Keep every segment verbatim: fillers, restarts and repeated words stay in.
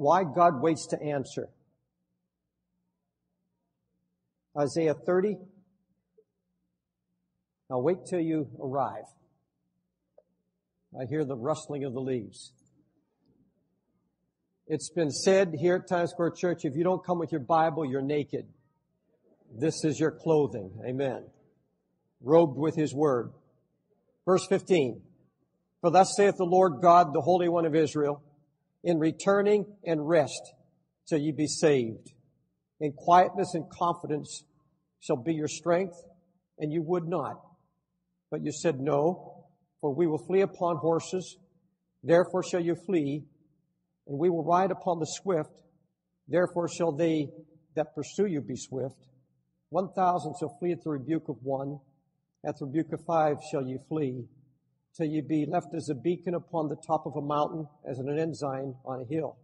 why God waits to answer. Isaiah thirty. Now wait till you arrive. I hear the rustling of the leaves. It's been said here at Times Square Church, if you don't come with your Bible, you're naked. This is your clothing. Amen. Robed with His Word. Verse fifteen. For thus saith the Lord God, the Holy One of Israel, in returning and rest shall ye be saved. In quietness and confidence shall be your strength, and you would not. But you said, No, for we will flee upon horses, therefore shall you flee, and we will ride upon the swift, therefore shall they that pursue you be swift. One thousand shall flee at the rebuke of one, at the rebuke of five shall you flee, till you be left as a beacon upon the top of a mountain, as an ensign on a hill.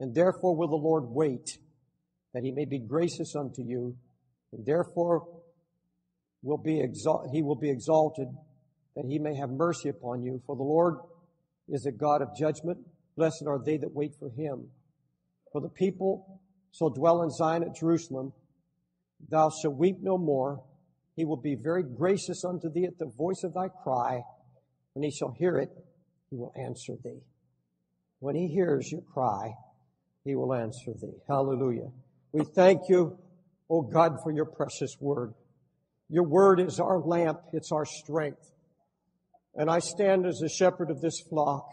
And therefore will the Lord wait, that He may be gracious unto you, and therefore will be exalt- He will be exalted, that He may have mercy upon you. For the Lord is a God of judgment. Blessed are they that wait for Him. For the people shall dwell in Zion at Jerusalem. Thou shalt weep no more. He will be very gracious unto thee at the voice of thy cry. When He shall hear it, He will answer thee. When He hears your cry, He will answer thee. Hallelujah. We thank You, O God, for Your precious Word. Your Word is our lamp. It's our strength. And I stand as the shepherd of this flock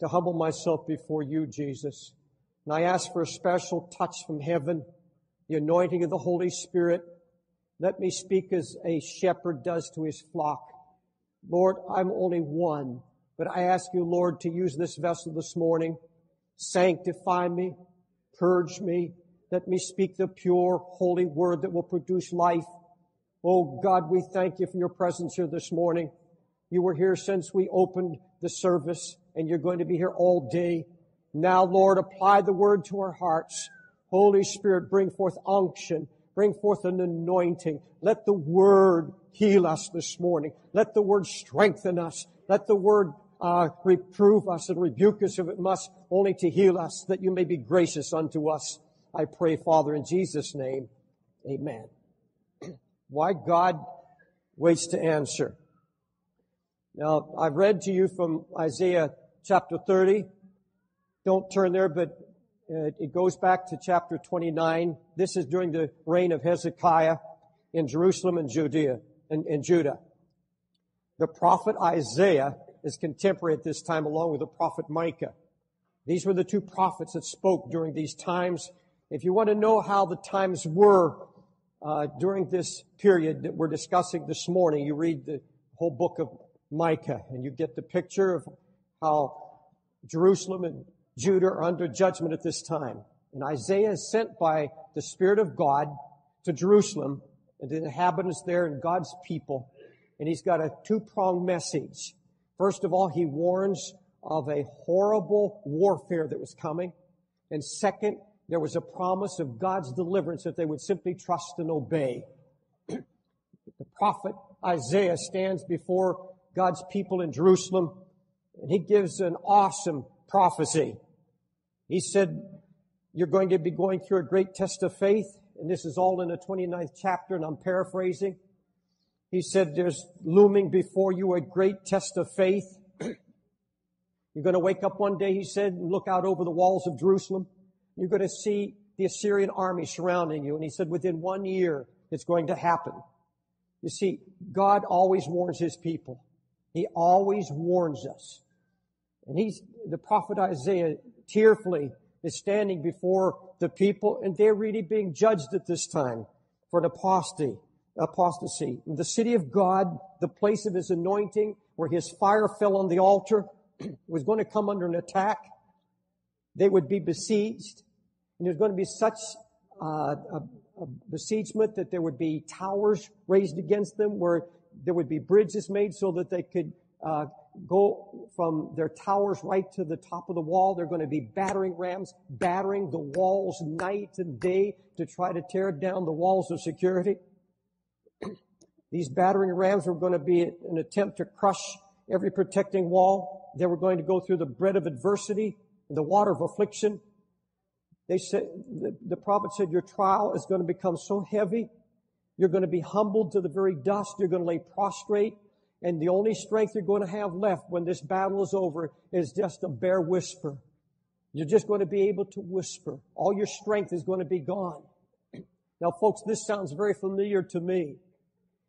to humble myself before You, Jesus. And I ask for a special touch from heaven, the anointing of the Holy Spirit. Let me speak as a shepherd does to his flock. Lord, I'm only one, but I ask You, Lord, to use this vessel this morning. Sanctify me, purge me. Let me speak the pure, holy word that will produce life. Oh, God, we thank You for Your presence here this morning. You were here since we opened the service, and You're going to be here all day. Now, Lord, apply the word to our hearts. Holy Spirit, bring forth unction. Bring forth an anointing. Let the word heal us this morning. Let the word strengthen us. Let the word uh, reprove us and rebuke us if it must, only to heal us, that You may be gracious unto us. I pray, Father, in Jesus' name, amen. Why God waits to answer. Now, I've read to you from Isaiah chapter thirty. Don't turn there, but it goes back to chapter twenty-nine. This is during the reign of Hezekiah in Jerusalem and Judea and, and Judah. The prophet Isaiah is contemporary at this time, along with the prophet Micah. These were the two prophets that spoke during these times. If you want to know how the times were uh, during this period that we're discussing this morning, you read the whole book of Micah, and you get the picture of how Jerusalem and Judah are under judgment at this time. And Isaiah is sent by the Spirit of God to Jerusalem and the inhabitants there and God's people. And he's got a two-pronged message. First of all, he warns of a horrible warfare that was coming. And second, there was a promise of God's deliverance if they would simply trust and obey. The prophet Isaiah stands before God's people in Jerusalem, and he gives an awesome prophecy. He said, you're going to be going through a great test of faith, and this is all in the twenty-ninth chapter, and I'm paraphrasing. He said, there's looming before you a great test of faith. You're going to wake up one day, he said, and look out over the walls of Jerusalem. You're going to see the Assyrian army surrounding you. And he said, within one year, it's going to happen. You see, God always warns His people. He always warns us. And he's, the prophet Isaiah tearfully is standing before the people, and they're really being judged at this time for an apostasy. apostasy. The city of God, the place of His anointing, where His fire fell on the altar, was going to come under an attack. They would be besieged, and there's going to be such uh, a, a besiegement that there would be towers raised against them, where there would be bridges made so that they could uh, go from their towers right to the top of the wall. They're going to be battering rams, battering the walls night and day to try to tear down the walls of security. These battering rams were going to be an attempt to crush every protecting wall. They were going to go through the bread of adversity and the water of affliction. They said, the, the prophet said, your trial is going to become so heavy, you're going to be humbled to the very dust, you're going to lay prostrate, and the only strength you're going to have left when this battle is over is just a bare whisper. You're just going to be able to whisper. All your strength is going to be gone. Now, folks, this sounds very familiar to me.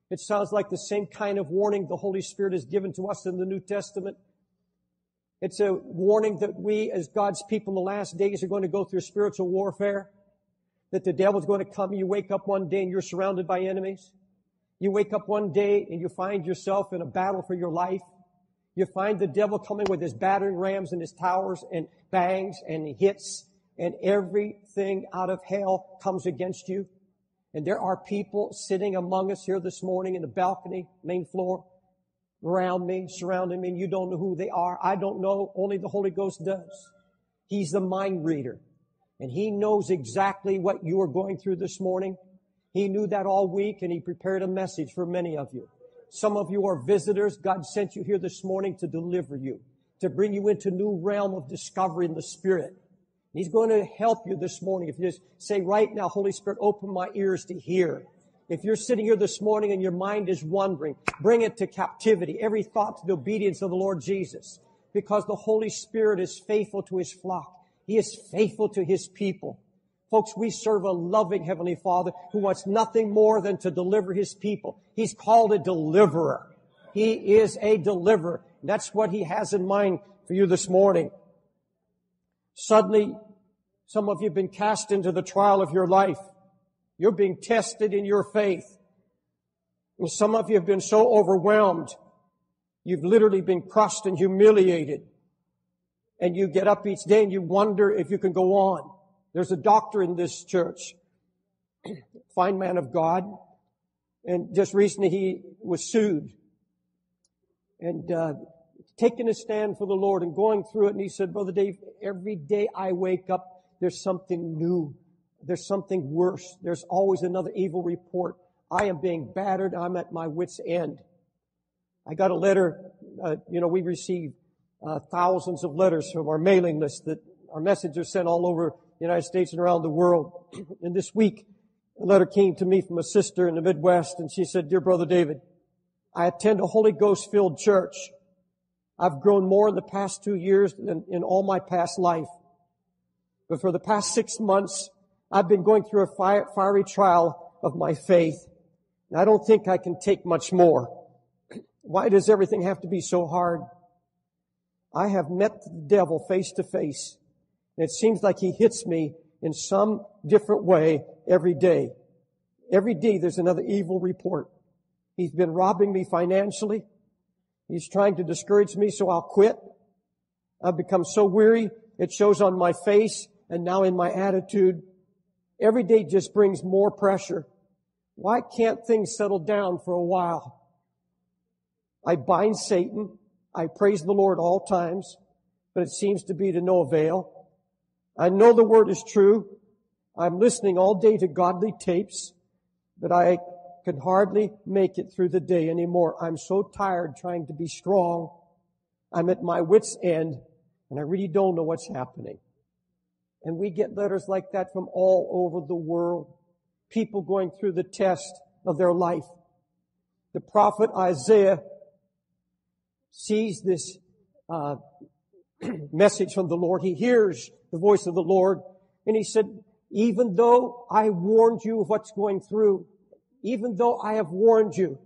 It sounds like the same kind of warning the Holy Spirit has given to us in the New Testament. It's a warning that we, as God's people in the last days, are going to go through spiritual warfare, that the devil's going to come. You wake up one day and you're surrounded by enemies. You wake up one day and you find yourself in a battle for your life. You find the devil coming with his battering rams and his towers and bangs and hits, and everything out of hell comes against you. And there are people sitting among us here this morning in the balcony, main floor, around me, surrounding me, and you don't know who they are. I don't know. Only the Holy Ghost does. He's the mind reader. And He knows exactly what you are going through this morning. He knew that all week, and He prepared a message for many of you. Some of you are visitors. God sent you here this morning to deliver you, to bring you into a new realm of discovery in the Spirit. He's going to help you this morning. If you just say right now, Holy Spirit, open my ears to hear. If you're sitting here this morning and your mind is wandering, bring it to captivity, every thought to the obedience of the Lord Jesus, because the Holy Spirit is faithful to His flock. He is faithful to His people. Folks, we serve a loving Heavenly Father who wants nothing more than to deliver His people. He's called a deliverer. He is a deliverer. That's what He has in mind for you this morning. Suddenly, some of you have been cast into the trial of your life. You're being tested in your faith. And some of you have been so overwhelmed, you've literally been crushed and humiliated. And you get up each day and you wonder if you can go on. There's a doctor in this church, fine man of God, and just recently he was sued and uh taking a stand for the Lord and going through it. And he said, Brother Dave, every day I wake up, there's something new. There's something worse. There's always another evil report. I am being battered. I'm at my wit's end. I got a letter. Uh, you know, we receive uh, thousands of letters from our mailing list that our messengers sent all over the United States and around the world. And this week, a letter came to me from a sister in the Midwest, and she said, Dear Brother David, I attend a Holy Ghost-filled church. I've grown more in the past two years than in all my past life. But for the past six months, I've been going through a fiery trial of my faith. And I don't think I can take much more. Why does everything have to be so hard? I have met the devil face to face. And it seems like he hits me in some different way every day. Every day there's another evil report. He's been robbing me financially. He's trying to discourage me, so I'll quit. I've become so weary, it shows on my face and now in my attitude. Every day just brings more pressure. Why can't things settle down for a while? I bind Satan. I praise the Lord all times, but it seems to be to no avail. I know the Word is true. I'm listening all day to godly tapes, but I can hardly make it through the day anymore. I'm so tired trying to be strong. I'm at my wit's end, and I really don't know what's happening. And we get letters like that from all over the world, people going through the test of their life. The prophet Isaiah sees this uh, message from the Lord. He hears the voice of the Lord, and he said, even though I warned you of what's going through, even though I have warned you,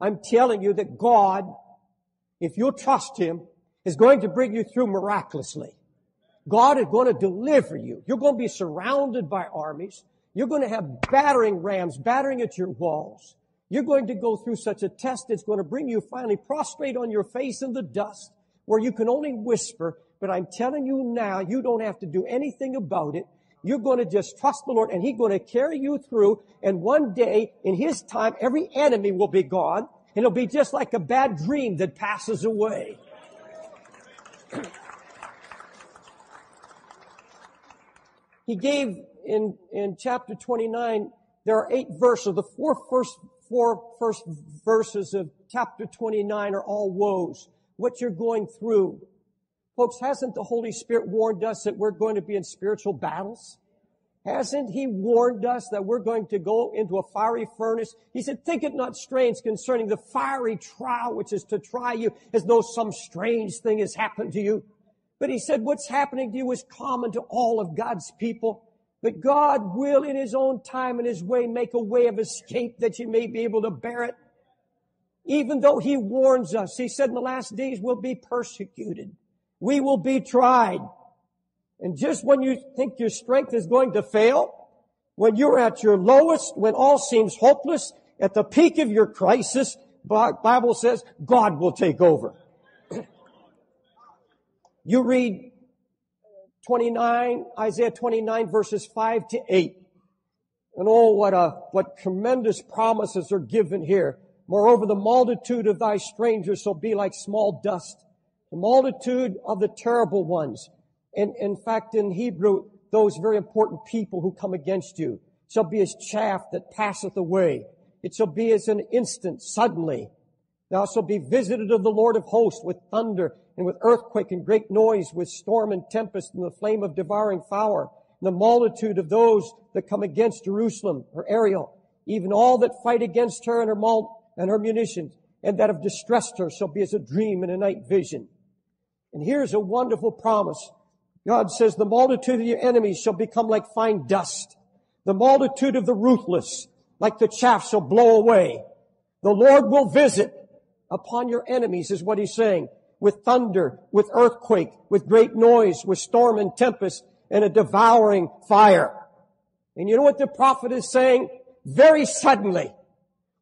I'm telling you that God, if you'll trust Him, is going to bring you through miraculously. God is going to deliver you. You're going to be surrounded by armies. You're going to have battering rams battering at your walls. You're going to go through such a test that's going to bring you finally prostrate on your face in the dust where you can only whisper, but I'm telling you now, you don't have to do anything about it. You're going to just trust the Lord, and He's going to carry you through. And one day, in His time, every enemy will be gone, and it'll be just like a bad dream that passes away. He gave, in, in chapter twenty-nine, there are eight verses. The four first, four first verses of chapter twenty-nine are all woes. What you're going through. Folks, hasn't the Holy Spirit warned us that we're going to be in spiritual battles? Hasn't he warned us that we're going to go into a fiery furnace? He said, think it not strange concerning the fiery trial which is to try you, as though some strange thing has happened to you. But he said, what's happening to you is common to all of God's people. But God will in his own time and his way make a way of escape that you may be able to bear it. Even though he warns us, he said in the last days we'll be persecuted. We will be tried. And just when you think your strength is going to fail, when you're at your lowest, when all seems hopeless, at the peak of your crisis, the Bible says God will take over. You read twenty-nine, Isaiah twenty-nine, verses five to eight. And oh, what a, what tremendous promises are given here. Moreover, the multitude of thy strangers shall be like small dust. The multitude of the terrible ones. And in fact, in Hebrew, those very important people who come against you shall be as chaff that passeth away. It shall be as an instant, suddenly. Thou shalt be visited of the Lord of hosts with thunder and with earthquake and great noise, with storm and tempest and the flame of devouring fire. And the multitude of those that come against Jerusalem, her Ariel, even all that fight against her and her multitude, and her munitions, and that have distressed her shall be as a dream and a night vision. And here's a wonderful promise. God says, the multitude of your enemies shall become like fine dust. The multitude of the ruthless, like the chaff, shall blow away. The Lord will visit upon your enemies, is what he's saying, with thunder, with earthquake, with great noise, with storm and tempest, and a devouring fire. And you know what the prophet is saying? Very suddenly,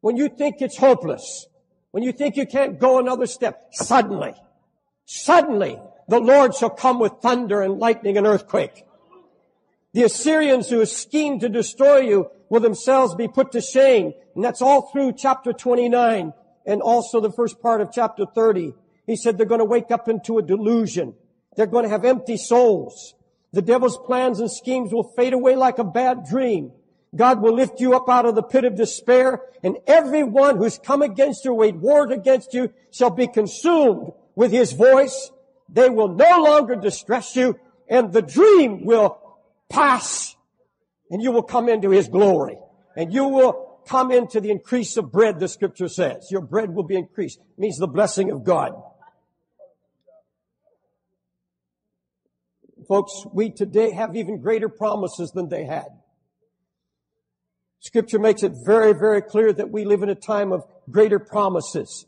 when you think it's hopeless, when you think you can't go another step, suddenly, suddenly, the Lord shall come with thunder and lightning and earthquake. The Assyrians who scheme to destroy you will themselves be put to shame. And that's all through chapter twenty-nine and also the first part of chapter thirty. He said they're going to wake up into a delusion. They're going to have empty souls. The devil's plans and schemes will fade away like a bad dream. God will lift you up out of the pit of despair, and everyone who's come against you, waged war against you, shall be consumed with his voice. They will no longer distress you, and the dream will pass, and you will come into his glory, and you will come into the increase of bread, the scripture says. Your bread will be increased. It means the blessing of God. Folks, we today have even greater promises than they had. Scripture makes it very, very clear that we live in a time of greater promises.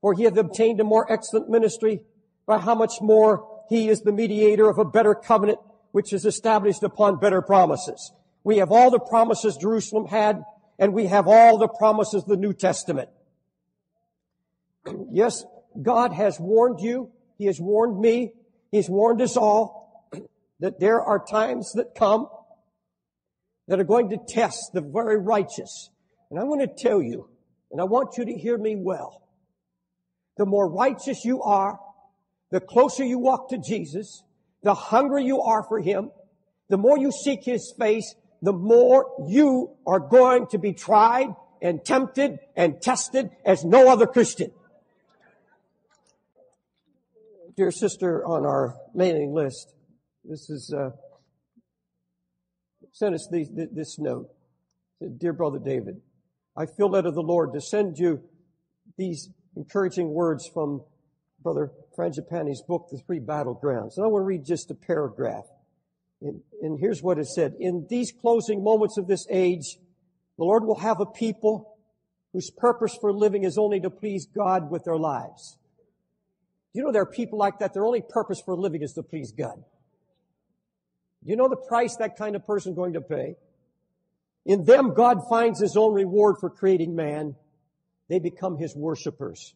For he hath obtained a more excellent ministry, by how much more he is the mediator of a better covenant, which is established upon better promises. We have all the promises Jerusalem had, and we have all the promises of the New Testament. Yes, God has warned you. He has warned me. He's warned us all that there are times that come that are going to test the very righteous. And I want to tell you, and I want you to hear me well, the more righteous you are, the closer you walk to Jesus, the hungrier you are for him, the more you seek his face, the more you are going to be tried and tempted and tested as no other Christian. Dear sister on our mailing list, this is... Uh, Send us these, this note. Dear Brother David, I feel led of the Lord to send you these encouraging words from Brother Frangipani's book, The Three Battlegrounds. And I want to read just a paragraph. And, and here's what it said. In these closing moments of this age, the Lord will have a people whose purpose for living is only to please God with their lives. You know, there are people like that. Their only purpose for living is to please God. You know the price that kind of person is going to pay? In them, God finds his own reward for creating man. They become his worshipers.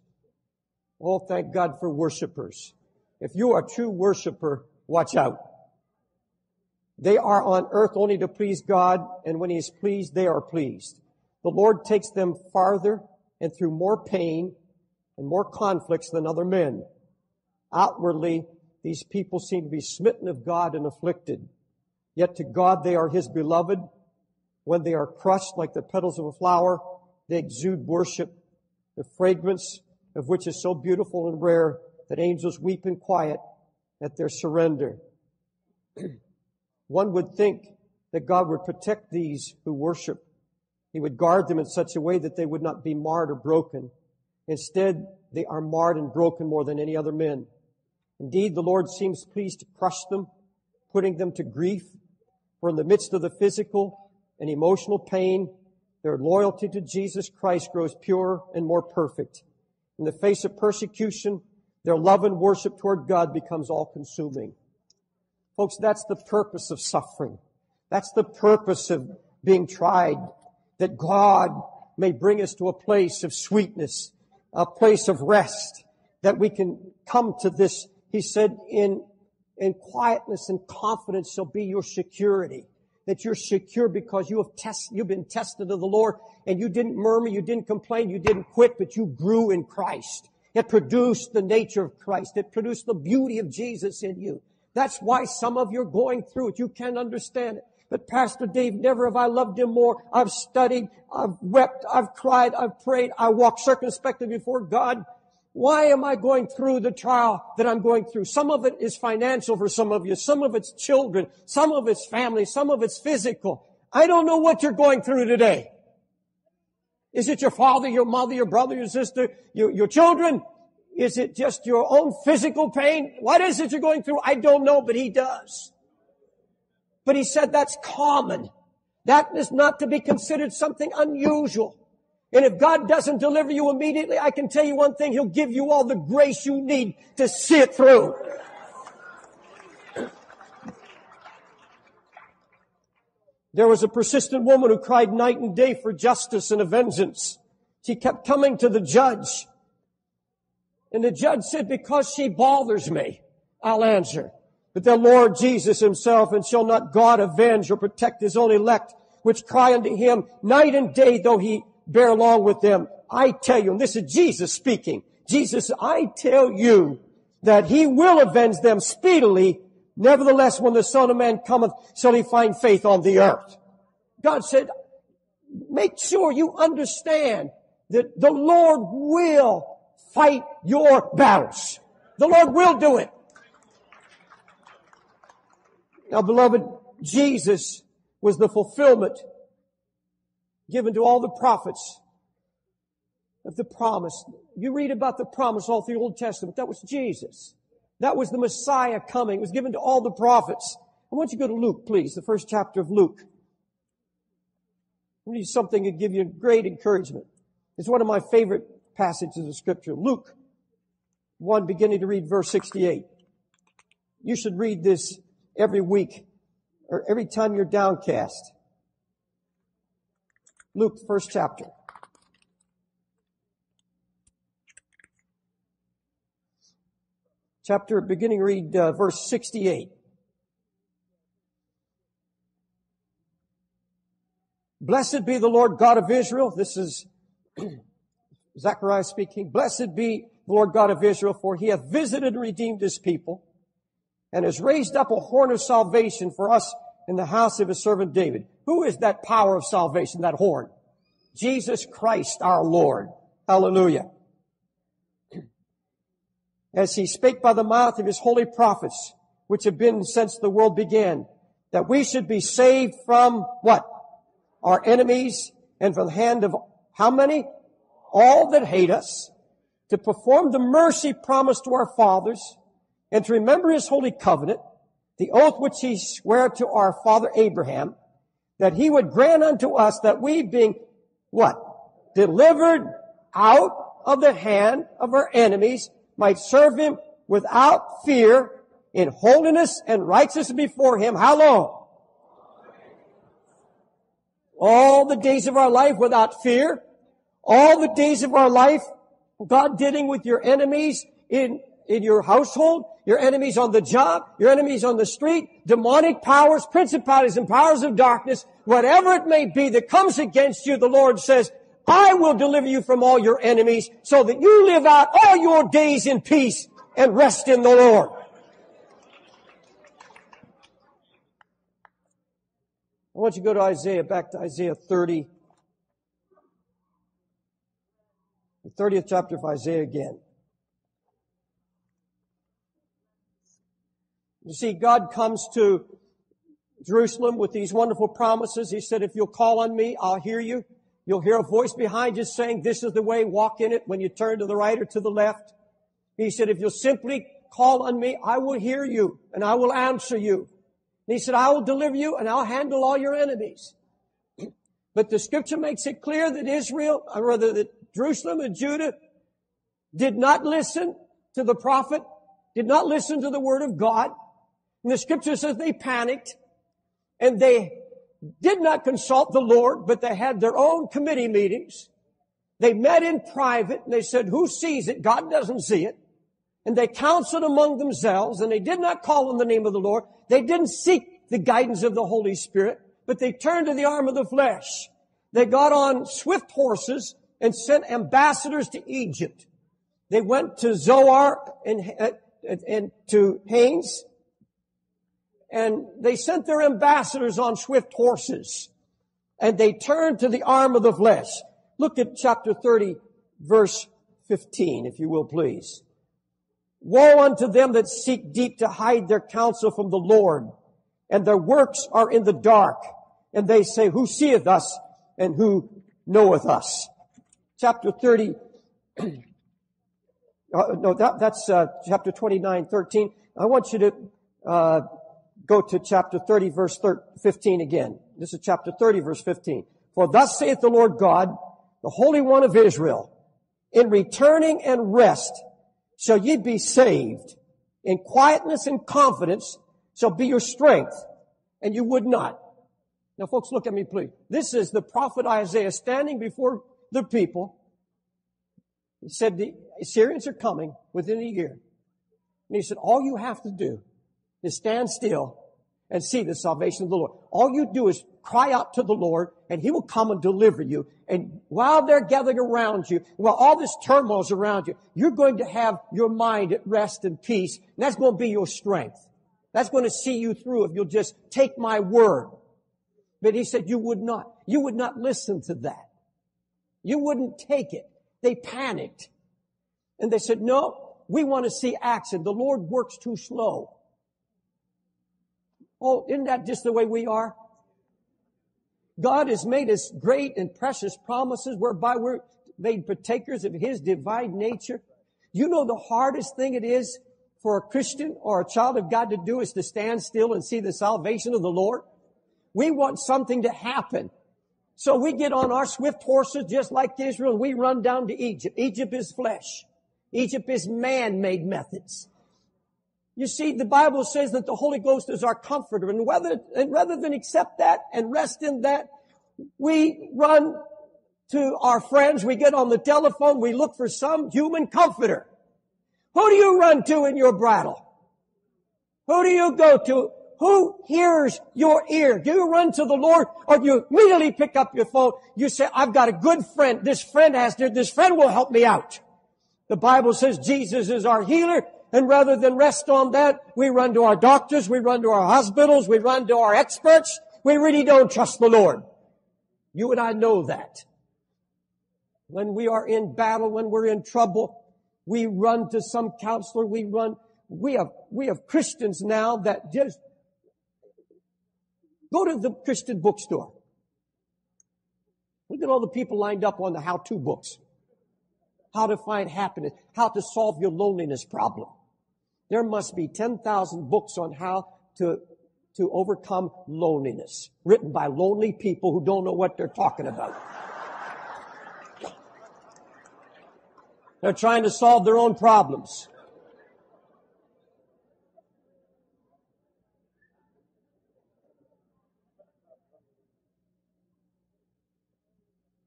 Oh, thank God for worshipers. If you are a true worshiper, watch out. They are on earth only to please God, and when he is pleased, they are pleased. The Lord takes them farther and through more pain and more conflicts than other men. Outwardly, these people seem to be smitten of God and afflicted. Yet to God they are his beloved. When they are crushed like the petals of a flower, they exude worship, the fragrance of which is so beautiful and rare that angels weep in quiet at their surrender. One would think that God would protect these who worship. He would guard them in such a way that they would not be marred or broken. Instead, they are marred and broken more than any other men. Indeed, the Lord seems pleased to crush them, putting them to grief. For in the midst of the physical and emotional pain, their loyalty to Jesus Christ grows purer and more perfect. In the face of persecution, their love and worship toward God becomes all-consuming. Folks, that's the purpose of suffering. That's the purpose of being tried, that God may bring us to a place of sweetness, a place of rest, that we can come to this. He said, in, in quietness and confidence shall be your security, that you're secure because you have test, you've been tested of the Lord, and you didn't murmur, you didn't complain, you didn't quit, but you grew in Christ. It produced the nature of Christ. It produced the beauty of Jesus in you. That's why some of you are going through it. You can't understand it. But Pastor Dave, never have I loved him more. I've studied, I've wept, I've cried, I've prayed, I walked circumspectly before God. Why am I going through the trial that I'm going through? Some of it is financial for some of you. Some of it's children. Some of it's family. Some of it's physical. I don't know what you're going through today. Is it your father, your mother, your brother, your sister, your, your children? Is it just your own physical pain? What is it you're going through? I don't know, but he does. But he said that's common. That is not to be considered something unusual. And if God doesn't deliver you immediately, I can tell you one thing. He'll give you all the grace you need to see it through. There was a persistent woman who cried night and day for justice and a vengeance. She kept coming to the judge. And the judge said, because she bothers me, I'll answer. But the Lord Jesus himself, and shall not God avenge or protect his own elect, which cry unto him night and day, though he bear along with them. I tell you, and this is Jesus speaking, Jesus, I tell you that he will avenge them speedily. Nevertheless, when the Son of Man cometh, shall he find faith on the earth? God said, make sure you understand that the Lord will fight your battles. The Lord will do it. Now, beloved, Jesus was the fulfillment given to all the prophets of the promise. You read about the promise all through the Old Testament. That was Jesus. That was the Messiah coming. It was given to all the prophets. I want you to go to Luke, please, the first chapter of Luke. I need something to give you great encouragement. It's one of my favorite passages of Scripture. Luke one, beginning to read verse sixty-eight. You should read this every week or every time you're downcast. Luke, first chapter. Chapter, beginning, read uh, verse sixty-eight. Blessed be the Lord God of Israel. This is Zechariah speaking. Blessed be the Lord God of Israel, for he hath visited and redeemed his people, and has raised up a horn of salvation for us in the house of his servant David. Who is that power of salvation, that horn? Jesus Christ our Lord. Hallelujah. As he spake by the mouth of his holy prophets, which have been since the world began, that we should be saved from what? Our enemies, and from the hand of how many? All that hate us, to perform the mercy promised to our fathers, and to remember his holy covenant, the oath which he sware to our father Abraham, that he would grant unto us that we being what? Delivered out of the hand of our enemies, might serve him without fear, in holiness and righteousness before him. How long? All the days of our life without fear. All the days of our life, God dealing with your enemies in, in your household, your enemies on the job, your enemies on the street, demonic powers, principalities and powers of darkness, whatever it may be that comes against you, the Lord says, I will deliver you from all your enemies, so that you live out all your days in peace and rest in the Lord. I want you to go to Isaiah, back to Isaiah thirty. The thirtieth chapter of Isaiah again. You see, God comes to Jerusalem with these wonderful promises. He said, if you'll call on me, I'll hear you. You'll hear a voice behind you saying, this is the way, walk in it when you turn to the right or to the left. He said, if you'll simply call on me, I will hear you and I will answer you. And he said, I will deliver you and I'll handle all your enemies. But the scripture makes it clear that Israel, or rather that Jerusalem and Judah, did not listen to the prophet, did not listen to the word of God. And the scripture says they panicked and they did not consult the Lord, but they had their own committee meetings. They met in private and they said, who sees it? God doesn't see it. And they counseled among themselves and they did not call on the name of the Lord. They didn't seek the guidance of the Holy Spirit, but they turned to the arm of the flesh. They got on swift horses and sent ambassadors to Egypt. They went to Zoar and, and, and to Hanes, and they sent their ambassadors on swift horses, and they turned to the arm of the flesh. Look at chapter thirty, verse fifteen, if you will, please. Woe unto them that seek deep to hide their counsel from the Lord, and their works are in the dark. And they say, who seeth us and who knoweth us? Chapter thirty, uh, no, that, that's uh, chapter twenty-nine, thirteen. I want you to uh, go to chapter thirty, verse fifteen again. This is chapter thirty, verse fifteen. For thus saith the Lord God, the Holy One of Israel, in returning and rest shall ye be saved. In quietness and confidence shall be your strength, and you would not. Now, folks, look at me, please. This is the prophet Isaiah standing before the people. He said, the Assyrians are coming within a year. And he said, all you have to do is stand still and see the salvation of the Lord. All you do is cry out to the Lord, and he will come and deliver you. And while they're gathering around you, while all this turmoil is around you, you're going to have your mind at rest and peace, and that's going to be your strength. That's going to see you through if you'll just take my word. But he said, you would not. You would not listen to that. You wouldn't take it. They panicked. And they said, no, we want to see action. The Lord works too slow. Oh, isn't that just the way we are? God has made us great and precious promises whereby we're made partakers of his divine nature. You know the hardest thing it is for a Christian or a child of God to do is to stand still and see the salvation of the Lord. We want something to happen. So we get on our swift horses just like Israel and we run down to Egypt. Egypt is flesh. Egypt is man-made methods. You see, the Bible says that the Holy Ghost is our comforter. And, whether, and rather than accept that and rest in that, we run to our friends. We get on the telephone. We look for some human comforter. Who do you run to in your bridle? Who do you go to? Who hears your ear? Do you run to the Lord, or do you immediately pick up your phone? You say, I've got a good friend. This friend has to, this friend will help me out. The Bible says Jesus is our healer. And rather than rest on that, we run to our doctors. We run to our hospitals. We run to our experts. We really don't trust the Lord. You and I know that. When we are in battle, when we're in trouble, we run to some counselor. We run, we have, we have Christians now that just go to the Christian bookstore. Look at all the people lined up on the how-to books. How to find happiness, how to solve your loneliness problem. There must be ten thousand books on how to, to overcome loneliness, written by lonely people who don't know what they're talking about. They're trying to solve their own problems.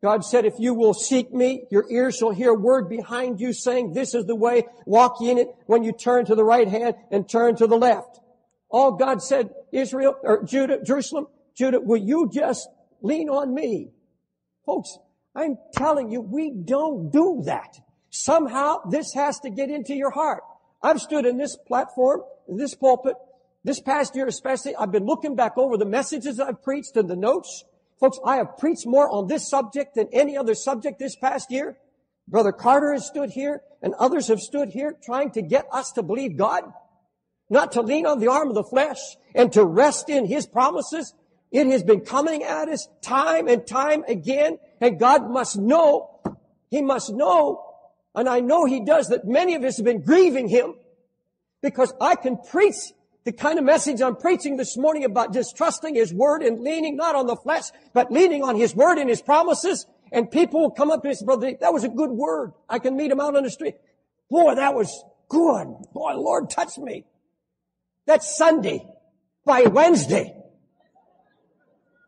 God said, if you will seek me, your ears shall hear a word behind you saying, this is the way, walk in it when you turn to the right hand and turn to the left. All God said, Israel, or Judah, Jerusalem, Judah, will you just lean on me? Folks, I'm telling you, we don't do that. Somehow this has to get into your heart. I've stood in this platform, in this pulpit, this past year especially. I've been looking back over the messages I've preached and the notes. Folks, I have preached more on this subject than any other subject this past year. Brother Carter has stood here and others have stood here trying to get us to believe God. not to lean on the arm of the flesh, and to rest in His promises. It has been coming at us time and time again, and God must know, He must know, and I know He does, that many of us have been grieving Him, because I can preach the kind of message I'm preaching this morning about distrusting His Word and leaning not on the flesh, but leaning on His Word and His promises, and people will come up to me and say, "Brother, that was a good word." I can meet them out on the street. "Boy, that was good. Boy, Lord, touch me." That's Sunday. By Wednesday,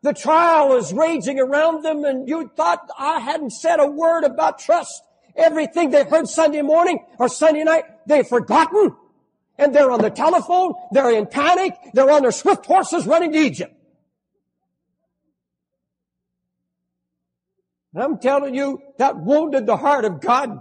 the trial is raging around them, and you thought I hadn't said a word about trust. Everything they've heard Sunday morning or Sunday night, they've forgotten. And they're on the telephone, they're in panic, they're on their swift horses running to Egypt. And I'm telling you, that wounded the heart of God.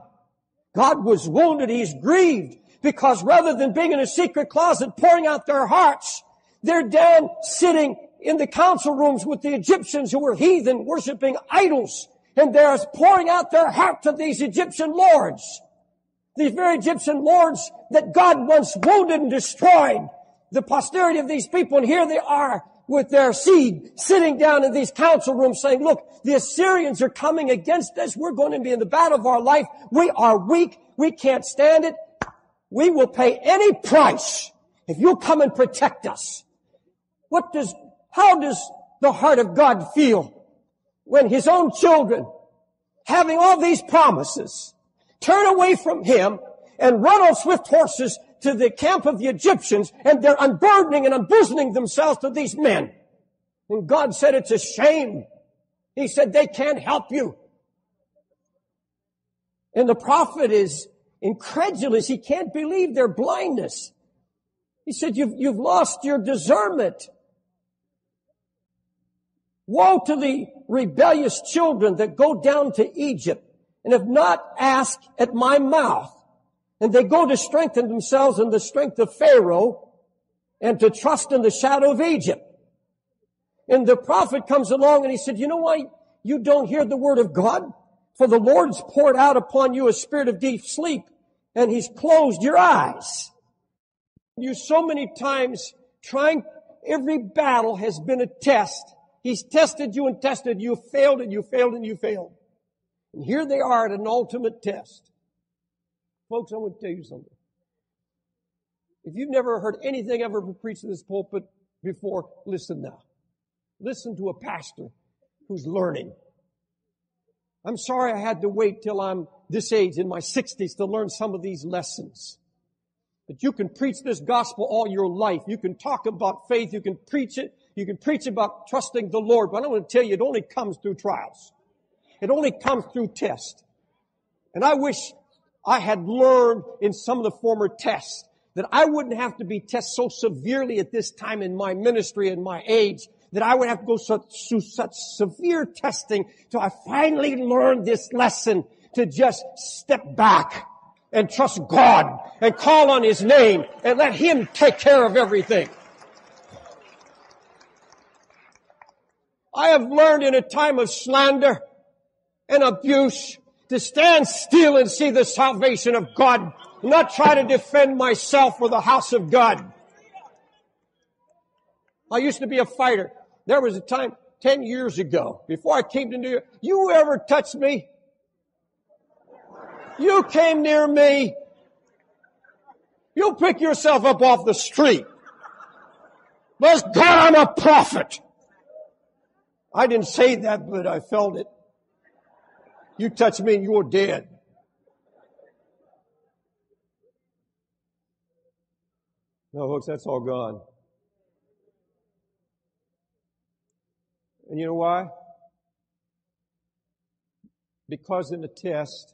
God was wounded, He's grieved, because rather than being in a secret closet pouring out their hearts, they're down sitting in the council rooms with the Egyptians who were heathen, worshiping idols, and they're pouring out their heart to these Egyptian lords. These very Egyptian lords that God once wounded and destroyed, the posterity of these people, and here they are with their seed sitting down in these council rooms saying, "Look, the Assyrians are coming against us. We're going to be in the battle of our life. We are weak. We can't stand it. We will pay any price if you'll come and protect us." What does, how does the heart of God feel when His own children, having all these promises, turn away from Him and run on swift horses to the camp of the Egyptians, and they're unburdening and unbosoning themselves to these men? And God said, "It's a shame." He said, "They can't help you." And the prophet is incredulous. He can't believe their blindness. He said, you've, you've lost your discernment. Woe to the rebellious children that go down to Egypt and have not asked at my mouth. And they go to strengthen themselves in the strength of Pharaoh and to trust in the shadow of Egypt. And the prophet comes along and he said, "You know why you don't hear the word of God? For the Lord's poured out upon you a spirit of deep sleep, and He's closed your eyes." You so many times trying, every battle has been a test. He's tested you and tested you, failed and you failed and you failed. And here they are at an ultimate test. Folks, I want to tell you something. If you've never heard anything ever preached in this pulpit before, listen now. Listen to a pastor who's learning. I'm sorry I had to wait till I'm this age, in my sixties, to learn some of these lessons. But you can preach this gospel all your life. You can talk about faith. You can preach it. You can preach about trusting the Lord. But I want to tell you, it only comes through trials. It only comes through tests. And I wish I had learned in some of the former tests that I wouldn't have to be tested so severely at this time in my ministry and my age, that I would have to go through such severe testing till I finally learned this lesson to just step back and trust God and call on His name and let Him take care of everything. I have learned in a time of slander and abuse to stand still and see the salvation of God, not try to defend myself or the house of God. I used to be a fighter. There was a time ten years ago, before I came to New York, you ever touched me? You came near me, you'll pick yourself up off the street. Bless God, I'm a prophet. I didn't say that, but I felt it. You touch me and you're dead. No, folks, that's all gone. And you know why? Because in the test,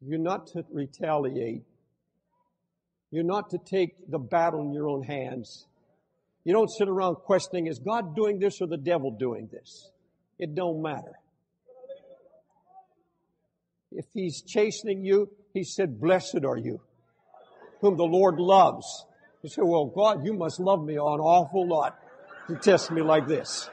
you're not to retaliate. You're not to take the battle in your own hands. You don't sit around questioning, is God doing this or the devil doing this? It don't matter. If He's chastening you, He said, "Blessed are you, whom the Lord loves." You say, "Well, God, you must love me an awful lot to test me like this."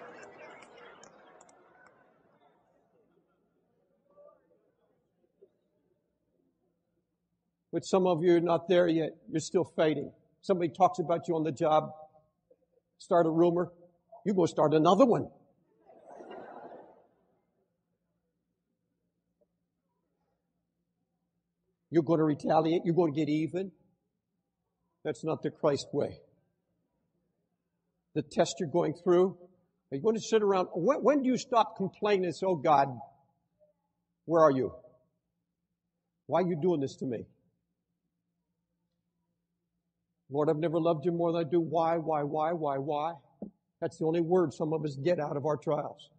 But some of you are not there yet. You're still fighting. Somebody talks about you on the job, start a rumor, you go start another one. You're going to retaliate. You're going to get even. That's not the Christ way. The test you're going through, are you going to sit around? When, when do you stop complaining and say, oh, God, where are you? Why are you doing this to me? Lord, I've never loved you more than I do. Why, why, why, why, why? That's the only word some of us get out of our trials.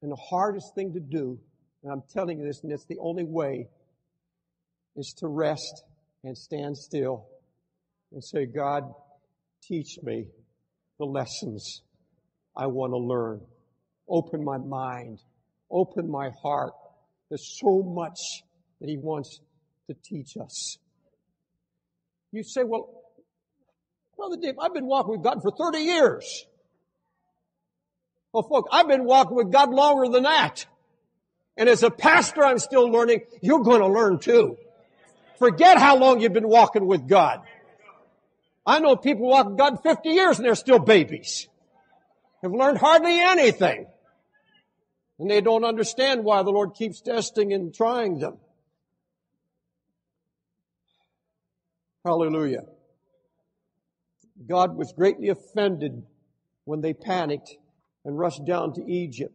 And the hardest thing to do, and I'm telling you this, and it's the only way, is to rest and stand still and say, God, teach me the lessons I want to learn. Open my mind. Open my heart. There's so much that he wants to teach us. You say, well, Brother Dave, I've been walking with God for thirty years. Well, folks, I've been walking with God longer than that. And as a pastor, I'm still learning. You're going to learn too. Forget how long you've been walking with God. I know people walking with God fifty years and they're still babies. They've learned hardly anything. And they don't understand why the Lord keeps testing and trying them. Hallelujah. God was greatly offended when they panicked and rushed down to Egypt.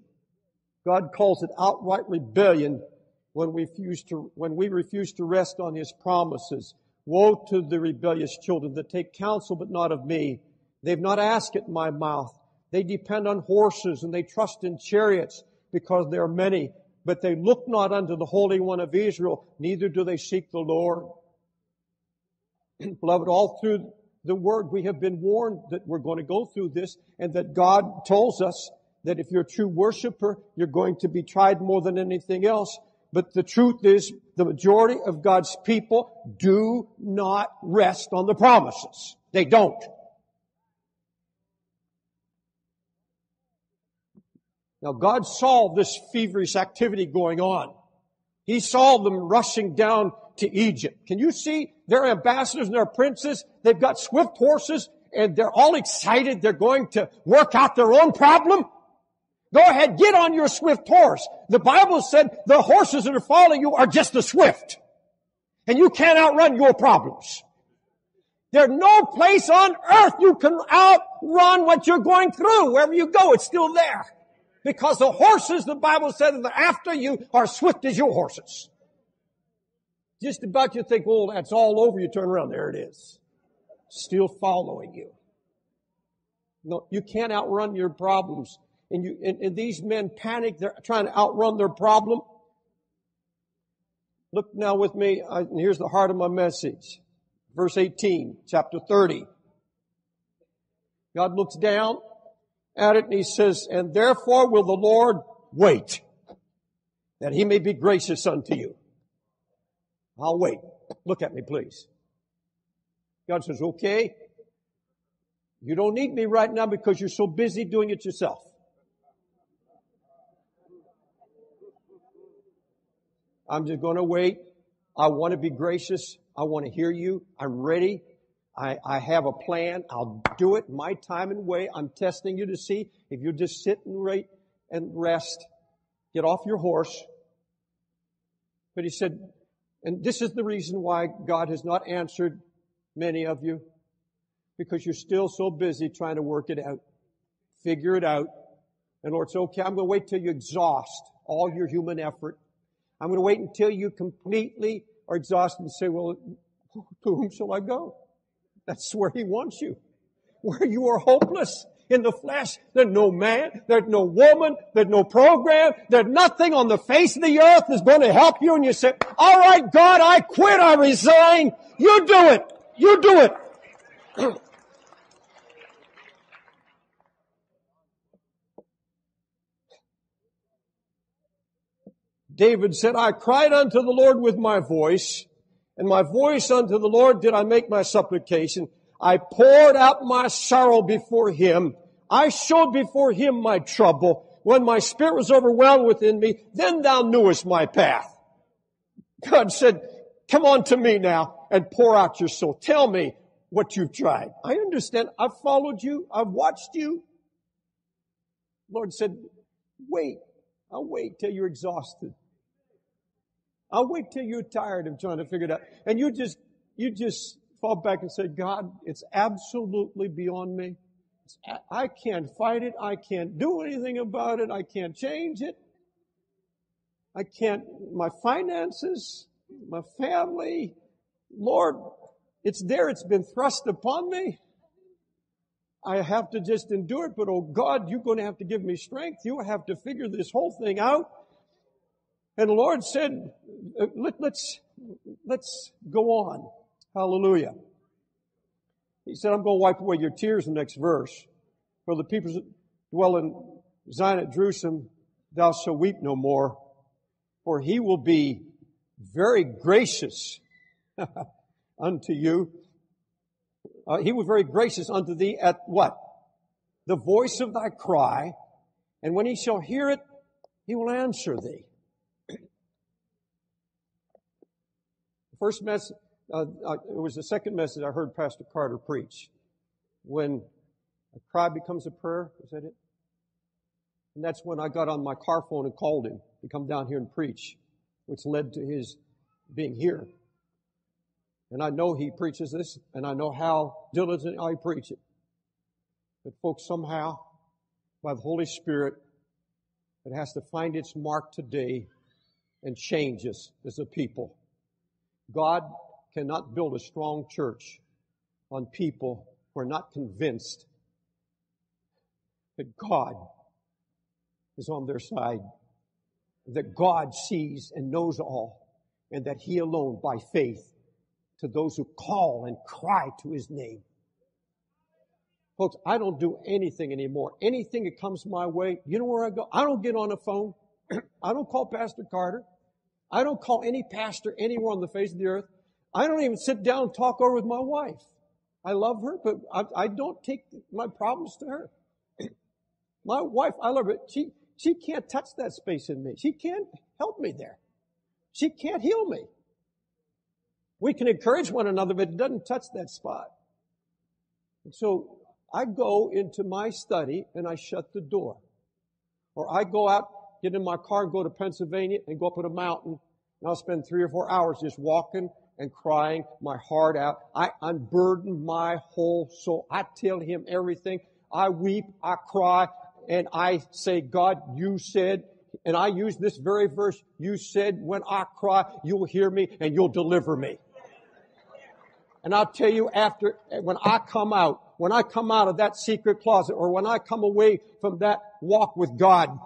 God calls it outright rebellion when we refuse to, when we refuse to rest on his promises. Woe to the rebellious children that take counsel but not of me. They've not asked it in my mouth. They depend on horses and they trust in chariots because they are many. But they look not unto the Holy One of Israel, neither do they seek the Lord. Beloved, all through the Word we have been warned that we're going to go through this and that God tells us that if you're a true worshiper, you're going to be tried more than anything else. But the truth is, the majority of God's people do not rest on the promises. They don't. Now, God saw this feverish activity going on. He saw them rushing down to Egypt. Can you see their ambassadors and their princes? They've got swift horses, and they're all excited. They're going to work out their own problem. Go ahead, get on your swift horse. The Bible said the horses that are following you are just as swift. And you can't outrun your problems. There's no place on earth you can outrun what you're going through. Wherever you go, it's still there. Because the horses, the Bible said, that are after you are swift as your horses. Just about you think, well, that's all over. You turn around, there it is. Still following you. No, you can't outrun your problems. And, you, and, and these men panic. They're trying to outrun their problem. Look now with me. I, and here's the heart of my message. Verse eighteen, chapter thirty. God looks down at it and he says, and therefore will the Lord wait, that he may be gracious unto you. I'll wait. Look at me, please. God says, okay. You don't need me right now because you're so busy doing it yourself. I'm just going to wait. I want to be gracious. I want to hear you. I'm ready. I, I have a plan. I'll do it my time and way. I'm testing you to see if you just sit and wait and rest. Get off your horse. But he said, and this is the reason why God has not answered many of you, because you're still so busy trying to work it out, figure it out. And Lord said, okay, I'm going to wait till you exhaust all your human effort. I'm going to wait until you completely are exhausted and say, well, to whom shall I go? That's where he wants you. Where you are hopeless in the flesh, there's no man, there's no woman, there's no program, there's nothing on the face of the earth that's going to help you. And you say, all right, God, I quit, I resign. You do it. You do it. David said, I cried unto the Lord with my voice, and my voice unto the Lord did I make my supplication. I poured out my sorrow before him. I showed before him my trouble. When my spirit was overwhelmed within me, then thou knewest my path. God said, come on to me now. and pour out your soul. Tell me what you've tried. I understand. I've followed you. I've watched you. The Lord said, wait. I'll wait till you're exhausted. I'll wait till you're tired of trying to figure it out. And you just, you just fall back and say, God, it's absolutely beyond me. I can't fight it. I can't do anything about it. I can't change it. I can't, my finances, my family, Lord, it's there. It's been thrust upon me. I have to just endure it. But, oh, God, you're going to have to give me strength. You have to figure this whole thing out. And the Lord said, Let, let's, let's go on. Hallelujah. He said, I'm going to wipe away your tears in the next verse. For the people that dwell in Zion at Jerusalem, thou shalt weep no more. For he will be very gracious unto you. Uh, he was very gracious unto thee at what? The voice of thy cry. And when he shall hear it, he will answer thee. The first message, uh, uh, it was the second message I heard Pastor Carter preach. When a cry becomes a prayer, is that it? And that's when I got on my car phone and called him to come down here and preach, which led to his being here. And I know he preaches this, and I know how diligently I preach it. But folks, somehow, by the Holy Spirit, it has to find its mark today and change us as a people. God cannot build a strong church on people who are not convinced that God is on their side, that God sees and knows all, and that He alone, by faith, to those who call and cry to His name. Folks, I don't do anything anymore. Anything that comes my way, you know where I go? I don't get on the phone. I don't call Pastor Carter. I don't call any pastor anywhere on the face of the earth. I don't even sit down and talk over with my wife. I love her, but I, I don't take my problems to her. My wife, I love her, but she, she can't touch that space in me. She can't help me there. She can't heal me. We can encourage one another, but it doesn't touch that spot. And so I go into my study and I shut the door. Or I go out, get in my car and go to Pennsylvania and go up on a mountain, and I'll spend three or four hours just walking and crying my heart out. I unburden my whole soul. I tell Him everything. I weep, I cry, and I say, God, you said, and I use this very verse, you said, when I cry, you'll hear me and you'll deliver me. And I'll tell you after, when I come out, when I come out of that secret closet, or when I come away from that walk with God,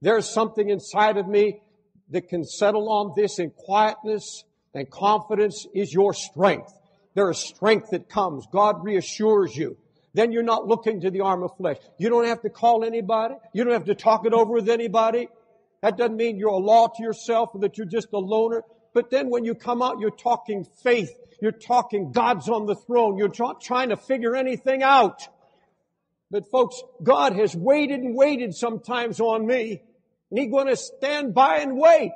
there's something inside of me that can settle on this in quietness, and confidence is your strength. There is strength that comes. God reassures you. Then you're not looking to the arm of flesh. You don't have to call anybody. You don't have to talk it over with anybody. That doesn't mean you're a law to yourself or that you're just a loner. But then when you come out, you're talking faith. You're talking God's on the throne. You're not trying to figure anything out. But folks, God has waited and waited sometimes on me. And He's going to stand by and wait.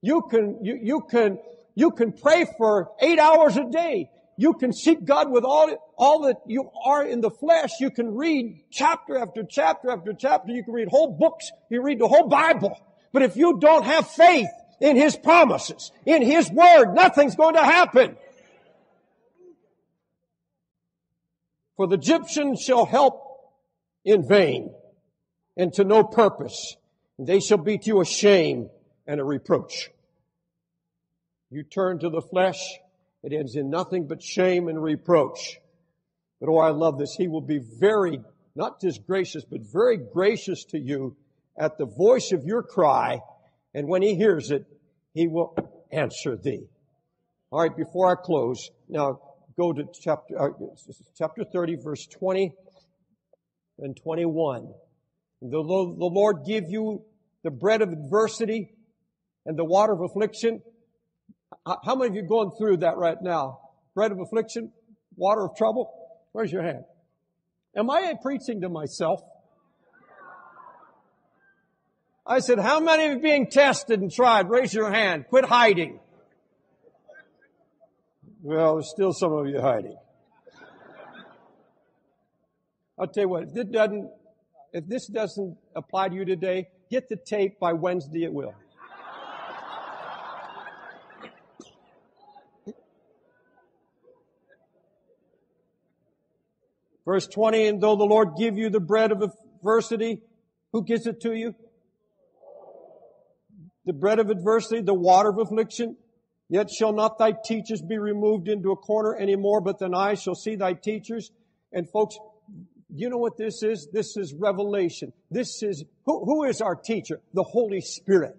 You can, you, you can, you can pray for eight hours a day. You can seek God with all, all that you are in the flesh. You can read chapter after chapter after chapter. You can read whole books. You read the whole Bible. But if you don't have faith in His promises, in His Word, nothing's going to happen. For the Egyptian shall help in vain and to no purpose. And they shall be to you a shame and a reproach. You turn to the flesh. It ends in nothing but shame and reproach. But oh, I love this. He will be very, not just gracious, but very gracious to you at the voice of your cry. And when He hears it, He will answer thee. All right, before I close, now go to chapter uh, chapter thirty, verse twenty and twenty-one. And the, the Lord give you the bread of adversity and the water of affliction. How many of you are going through that right now? Bread of affliction, water of trouble? Where's your hand? Am I preaching to myself? I said, how many of you are being tested and tried? Raise your hand. Quit hiding. Well, there's still some of you hiding. I'll tell you what, if this doesn't, if this doesn't apply to you today, get the tape. By Wednesday it will. Verse twenty, and though the Lord give you the bread of adversity, who gives it to you? The bread of adversity, the water of affliction. Yet shall not thy teachers be removed into a corner any more, but thine eyes shall see thy teachers. And folks, you know what this is? This is revelation. This is, who, who is our teacher? The Holy Spirit.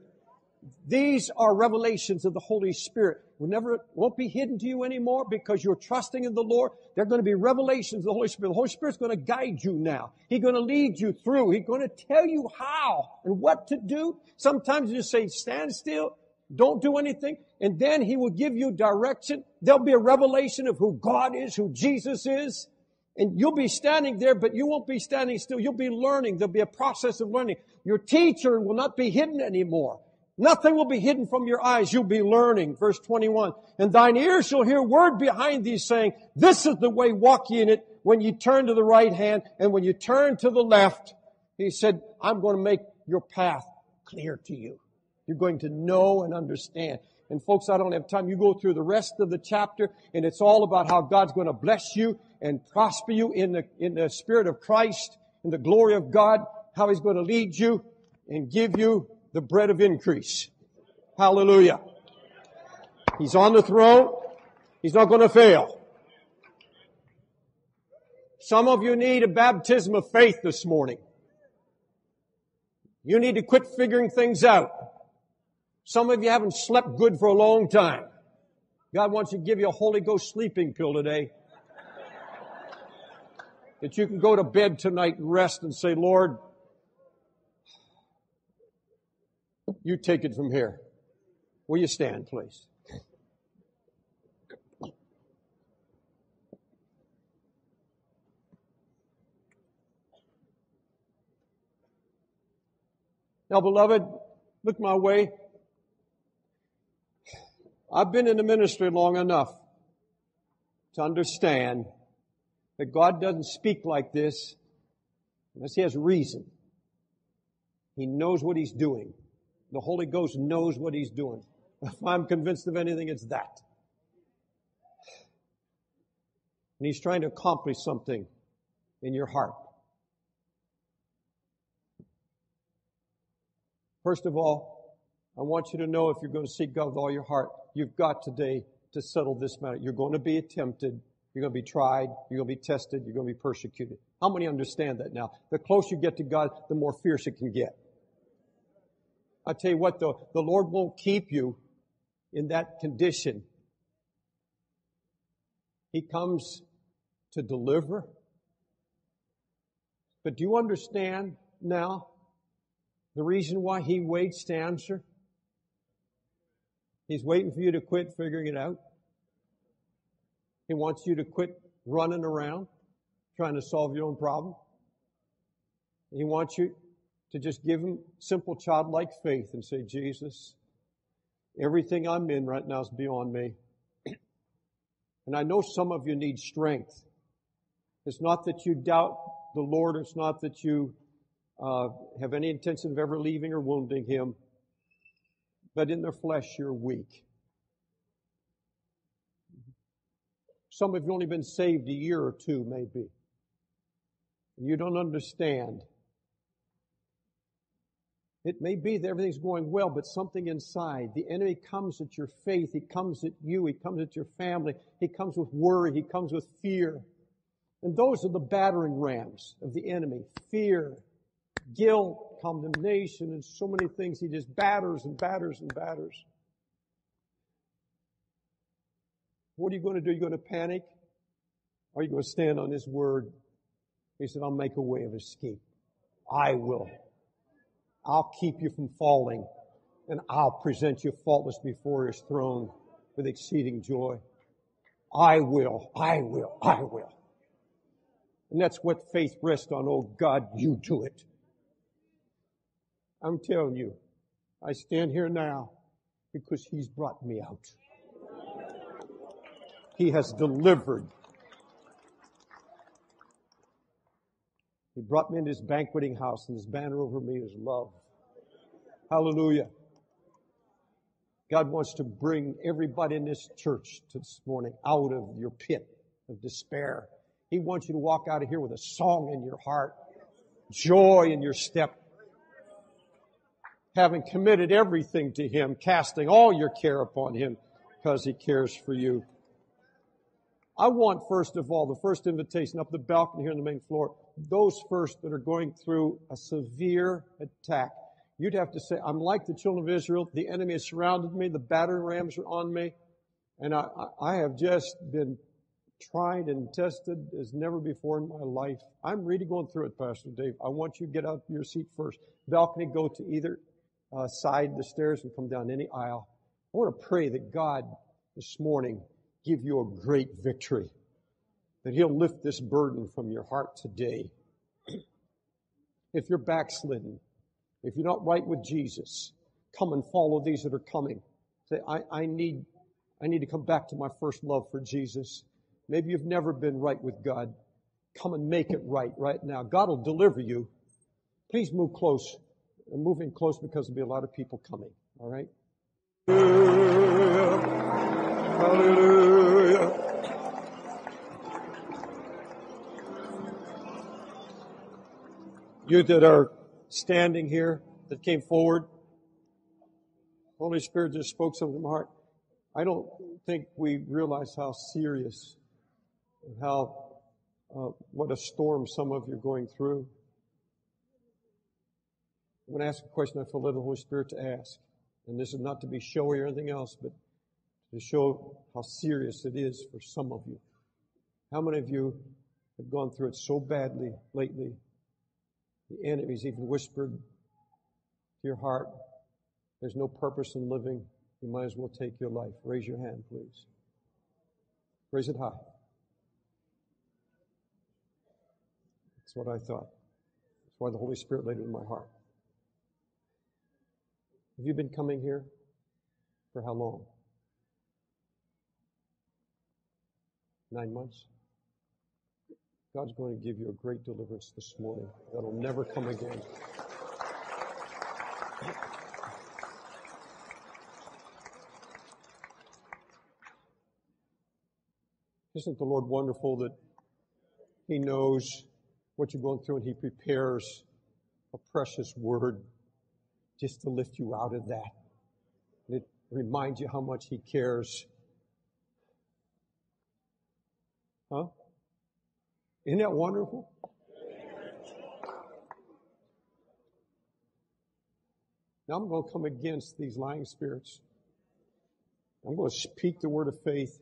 These are revelations of the Holy Spirit. Will never, won't be hidden to you anymore because you're trusting in the Lord. They're going to be revelations of the Holy Spirit. The Holy Spirit's going to guide you now. He's going to lead you through. He's going to tell you how and what to do. Sometimes you just say, stand still. Don't do anything. And then He will give you direction. There'll be a revelation of who God is, who Jesus is. And you'll be standing there, but you won't be standing still. You'll be learning. There'll be a process of learning. Your teacher will not be hidden anymore. Nothing will be hidden from your eyes. You'll be learning. Verse twenty-one. And thine ears shall hear word behind thee, saying, this is the way, walk ye in it, when ye turn to the right hand and when you turn to the left. He said, I'm going to make your path clear to you. You're going to know and understand. And folks, I don't have time. You go through the rest of the chapter, and it's all about how God's going to bless you and prosper you in the, in the Spirit of Christ, in the glory of God, how He's going to lead you and give you the bread of increase. Hallelujah. He's on the throne. He's not going to fail. Some of you need a baptism of faith this morning. You need to quit figuring things out. Some of you haven't slept good for a long time. God wants to give you a Holy Ghost sleeping pill today. That you can go to bed tonight and rest and say, Lord, you take it from here. Will you stand, please? Now, beloved, look my way. I've been in the ministry long enough to understand that God doesn't speak like this unless He has reason. He knows what He's doing. The Holy Ghost knows what He's doing. If I'm convinced of anything, it's that. And He's trying to accomplish something in your heart. First of all, I want you to know if you're going to seek God with all your heart, you've got today to settle this matter. You're going to be tempted. You're going to be tried. You're going to be tested. You're going to be persecuted. How many understand that now? The closer you get to God, the more fierce it can get. I tell you what, though, the Lord won't keep you in that condition. He comes to deliver. But do you understand now the reason why He waits to answer? He's waiting for you to quit figuring it out. He wants you to quit running around trying to solve your own problem. He wants you to just give Him simple childlike faith and say, Jesus, everything I'm in right now is beyond me. And I know some of you need strength. It's not that you doubt the Lord. It's not that you uh, have any intention of ever leaving or wounding Him. But in their flesh, you're weak. Some of you have only been saved a year or two, maybe. You don't understand. It may be that everything's going well, but something inside. The enemy comes at your faith. He comes at you. He comes at your family. He comes with worry. He comes with fear. And those are the battering rams of the enemy. Fear, guilt, condemnation, and so many things. He just batters and batters and batters. What are you going to do? Are you going to panic? Or are you going to stand on His word? He said, I'll make a way of escape. I will. I'll keep you from falling, and I'll present you faultless before His throne with exceeding joy. I will. I will. I will. And that's what faith rests on. Oh, God, you do it. I'm telling you, I stand here now because He's brought me out. He has delivered. He brought me into his banqueting house, and his banner over me is love. Hallelujah. God wants to bring everybody in this church this morning out of your pit of despair. He wants you to walk out of here with a song in your heart, joy in your step. Having committed everything to him, casting all your care upon him because he cares for you. I want, first of all, the first invitation up the balcony here on the main floor, those first that are going through a severe attack. You'd have to say, I'm like the children of Israel. The enemy has surrounded me. The battering rams are on me. And I, I have just been tried and tested as never before in my life. I'm really going through it, Pastor Dave. I want you to get out of your seat first. Balcony, go to either uh, side of the stairs and come down any aisle. I want to pray that God this morning give you a great victory, that he'll lift this burden from your heart today. If you're backslidden, if you're not right with Jesus, come and follow these that are coming. Say, I, I need, I need to come back to my first love for Jesus. Maybe you've never been right with God. Come and make it right right now. God will deliver you. Please move close. I'm moving close because there'll be a lot of people coming. All right? Hallelujah. Hallelujah. You that are standing here, that came forward, Holy Spirit just spoke something in my heart. I don't think we realize how serious and how uh, what a storm some of you are going through. I'm going to ask a question I feel led the Holy Spirit to ask, and this is not to be showy or anything else, but to show how serious it is for some of you. How many of you have gone through it so badly lately? The enemy's even whispered to your heart, there's no purpose in living. You might as well take your life. Raise your hand, please. Raise it high. That's what I thought. That's why the Holy Spirit laid it in my heart. Have you been coming here for how long? Nine months? God's going to give you a great deliverance this morning that'll never come again. Isn't the Lord wonderful that he knows what you're going through and he prepares a precious word just to lift you out of that? And it reminds you how much he cares. Huh? Isn't that wonderful? Now I'm going to come against these lying spirits. I'm going to speak the word of faith.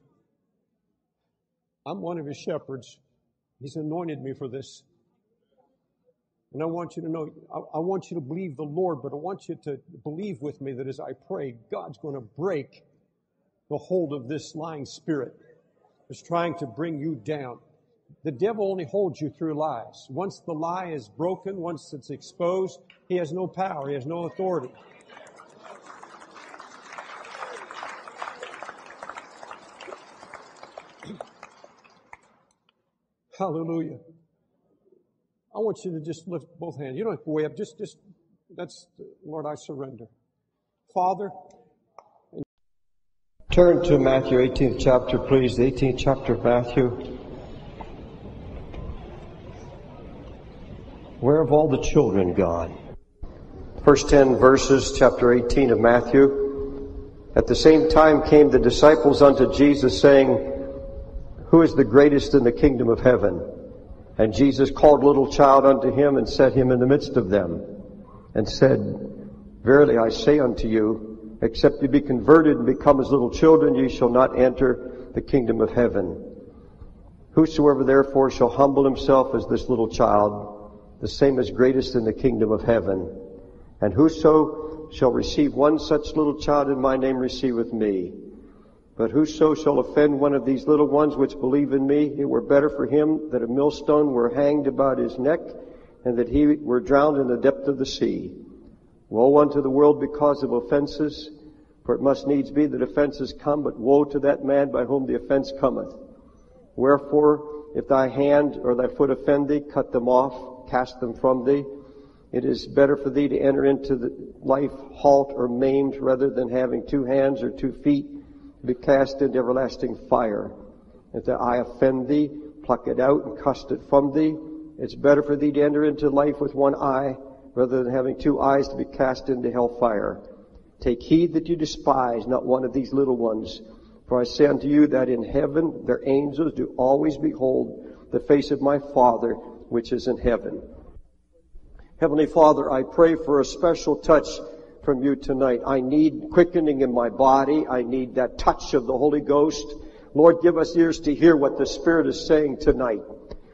I'm one of his shepherds. He's anointed me for this. And I want you to know, I, I want you to believe the Lord, but I want you to believe with me that as I pray, God's going to break the hold of this lying spirit that's trying to bring you down. The devil only holds you through lies. Once the lie is broken, once it's exposed, he has no power. He has no authority. Hallelujah. I want you to just lift both hands. You don't have to weigh up. Just, just, that's, Lord, I surrender. Father. Turn to Matthew, eighteenth chapter, please. The eighteenth chapter of Matthew. Where have all the children gone? First ten verses, chapter eighteen of Matthew. At the same time came the disciples unto Jesus, saying, Who is the greatest in the kingdom of heaven? And Jesus called a little child unto him, and set him in the midst of them, and said, Verily I say unto you, except you be converted and become as little children, ye shall not enter the kingdom of heaven. Whosoever therefore shall humble himself as this little child, the same as greatest in the kingdom of heaven. And whoso shall receive one such little child in my name receiveth me. But whoso shall offend one of these little ones which believe in me, it were better for him that a millstone were hanged about his neck, and that he were drowned in the depth of the sea. Woe unto the world because of offenses, For it must needs be that offenses come, but woe to that man by whom the offense cometh. Wherefore, if thy hand or thy foot offend thee, cut them off, cast them from thee. It is better for thee to enter into the life halt or maimed rather than having two hands or two feet to be cast into everlasting fire. If thy eye offend thee, pluck it out and cast it from thee. It's better for thee to enter into life with one eye rather than having two eyes to be cast into hell fire. Take heed that you despise not one of these little ones. For I say unto you that in heaven their angels do always behold the face of my Father which is in heaven. Heavenly Father, I pray for a special touch from you tonight. I need quickening in my body. I need that touch of the Holy Ghost. Lord, give us ears to hear what the Spirit is saying tonight.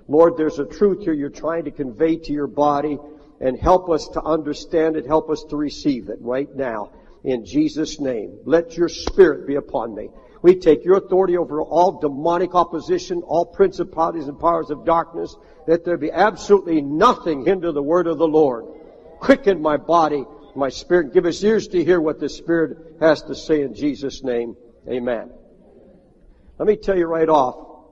Lord, there's a truth here you're trying to convey to your body, and help us to understand it. Help us to receive it right now. In Jesus' name, let your Spirit be upon me. We take your authority over all demonic opposition, all principalities and powers of darkness. Let there be absolutely nothing hinder the word of the Lord. Quicken my body, my spirit. Give us ears to hear what the Spirit has to say in Jesus' name. Amen. Let me tell you right off,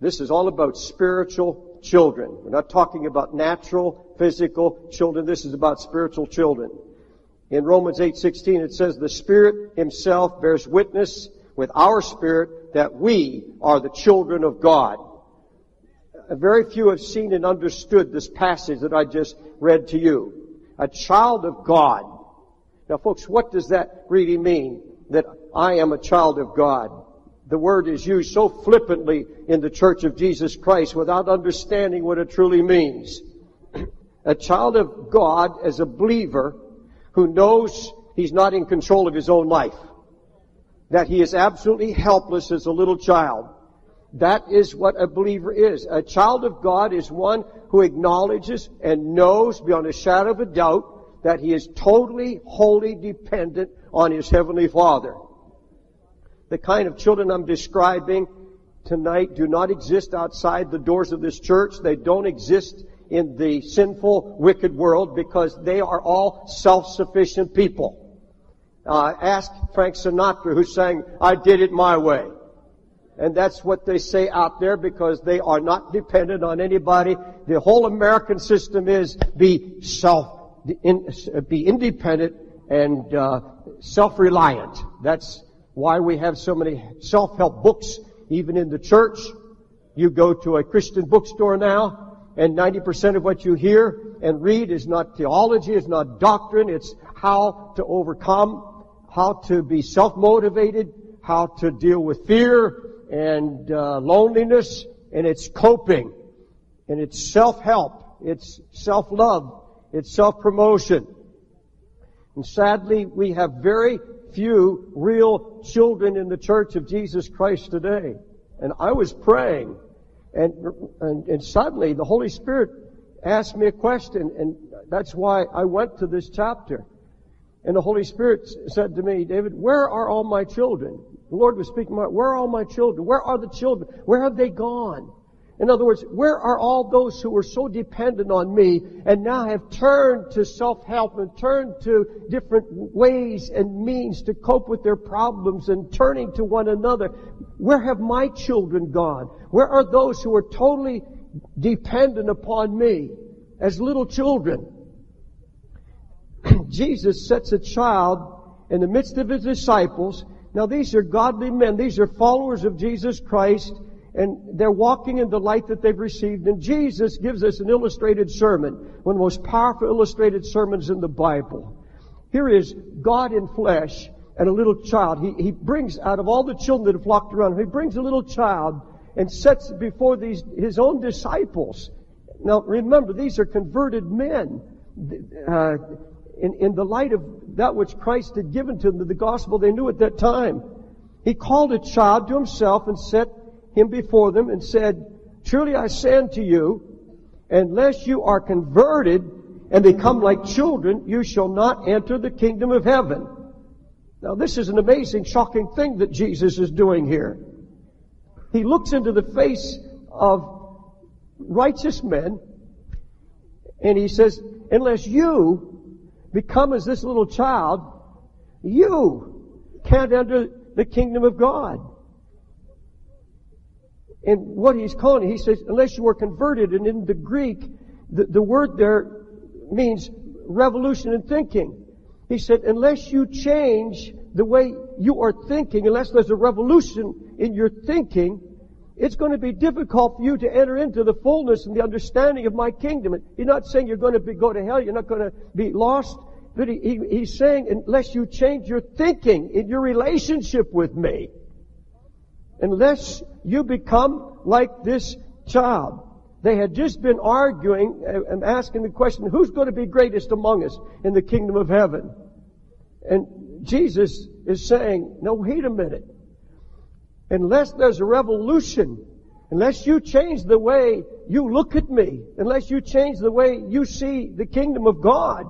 this is all about spiritual children. We're not talking about natural, physical children. This is about spiritual children. In Romans eight sixteen, it says, the Spirit himself bears witness with our spirit that we are the children of God. Very few have seen and understood this passage that I just read to you. A child of God. Now, folks, what does that really mean, that I am a child of God? The word is used so flippantly in the Church of Jesus Christ without understanding what it truly means. A child of God as a believer who knows he's not in control of his own life, that he is absolutely helpless as a little child. That is what a believer is. A child of God is one who acknowledges and knows beyond a shadow of a doubt that he is totally, wholly dependent on his Heavenly Father. The kind of children I'm describing tonight do not exist outside the doors of this church. They don't exist in the sinful, wicked world because they are all self-sufficient people. Uh, ask Frank Sinatra, who sang, I did it my way. And that's what they say out there because they are not dependent on anybody. The whole American system is be self, be independent and uh, self-reliant. That's why we have so many self-help books, even in the church. You go to a Christian bookstore now, and ninety percent of what you hear and read is not theology, it's not doctrine, it's how to overcome, how to be self-motivated, how to deal with fear and uh, loneliness, and it's coping, and it's self-help, it's self-love, it's self-promotion. And sadly, we have very few real children in the Church of Jesus Christ today. And I was praying, and, and, and suddenly the Holy Spirit asked me a question, and that's why I went to this chapter. And the Holy Spirit said to me, David, where are all my children? The Lord was speaking, where are all my children? Where are the children? Where have they gone? In other words, where are all those who were so dependent on me and now have turned to self-help and turned to different ways and means to cope with their problems and turning to one another? Where have my children gone? Where are those who are totally dependent upon me as little children? Jesus sets a child in the midst of his disciples. Now, these are godly men. These are followers of Jesus Christ, and they're walking in the light that they've received. And Jesus gives us an illustrated sermon, one of the most powerful illustrated sermons in the Bible. Here is God in flesh and a little child. He, he brings, out of all the children that have flocked around him, he brings a little child and sets it before these his own disciples. Now, remember, these are converted men. Uh, In, in the light of that which Christ had given to them, the gospel they knew at that time. He called a child to himself and set him before them and said, truly I say unto you, unless you are converted and become like children, you shall not enter the kingdom of heaven. Now this is an amazing, shocking thing that Jesus is doing here. He looks into the face of righteous men and he says, unless you become as this little child, you count under the kingdom of God. And what he's calling it, he says, unless you are converted. And in the Greek, the, the word there means revolution in thinking. He said, unless you change the way you are thinking, unless there's a revolution in your thinking, it's going to be difficult for you to enter into the fullness and the understanding of my kingdom. He's not saying you're going to be, go to hell, you're not going to be lost. But he, he, he's saying, unless you change your thinking in your relationship with me, unless you become like this child. They had just been arguing and asking the question, who's going to be greatest among us in the kingdom of heaven? And Jesus is saying, no, wait a minute. Unless there's a revolution, unless you change the way you look at me, unless you change the way you see the kingdom of God,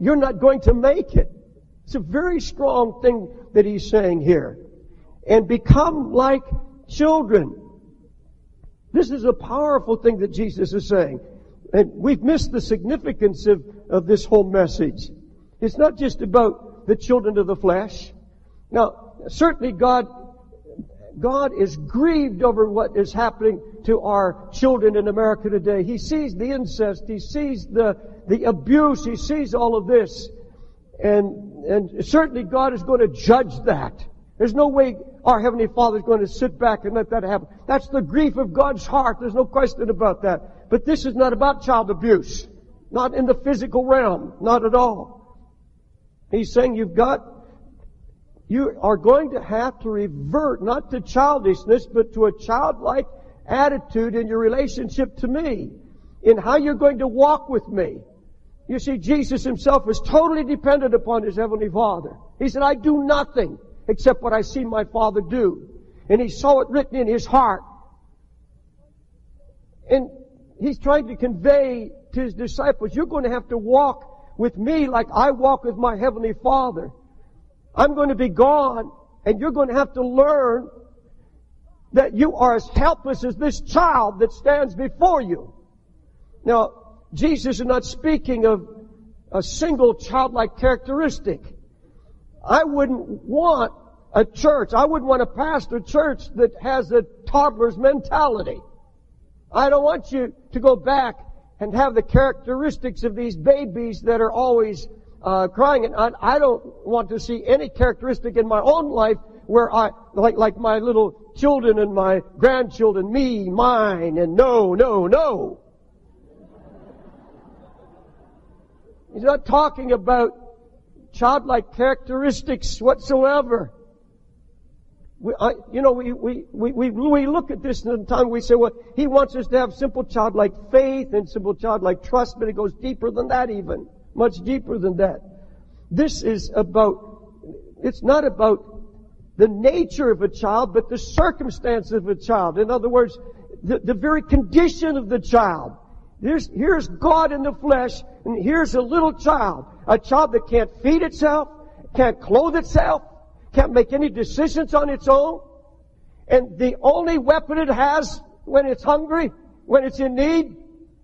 you're not going to make it. It's a very strong thing that he's saying here. And become like children. This is a powerful thing that Jesus is saying. And we've missed the significance of, of this whole message. It's not just about the children of the flesh. Now, certainly God, God is grieved over what is happening to our children in America today. He sees the incest. He sees the, the abuse. He sees all of this. And, and certainly God is going to judge that. There's no way our Heavenly Father is going to sit back and let that happen. That's the grief of God's heart. There's no question about that. But this is not about child abuse. Not in the physical realm. Not at all. He's saying you've got, you are going to have to revert not to childishness, but to a childlike attitude in your relationship to me. In how you're going to walk with me. You see, Jesus himself was totally dependent upon his Heavenly Father. He said, I do nothing except what I see my Father do. And he saw it written in his heart. And he's trying to convey to his disciples, you're going to have to walk with me like I walk with my Heavenly Father. I'm going to be gone, and you're going to have to learn that you are as helpless as this child that stands before you. Now, Jesus is not speaking of a single childlike characteristic. I wouldn't want a church, I wouldn't want to pastor a church that has a toddler's mentality. I don't want you to go back and have the characteristics of these babies that are always uh, crying. And I, I don't want to see any characteristic in my own life where I, like, like my little children and my grandchildren, me, mine, and no, no, no. He's not talking about childlike characteristics whatsoever. We, I, you know, we, we, we, we, we look at this in the tongue, we say, well, he wants us to have simple childlike faith and simple childlike trust, but it goes deeper than that even. Much deeper than that. This is about, it's not about the nature of a child, but the circumstance of a child. In other words, the, the very condition of the child. Here's, here's God in the flesh, and here's a little child. A child that can't feed itself, can't clothe itself, can't make any decisions on its own. And the only weapon it has when it's hungry, when it's in need,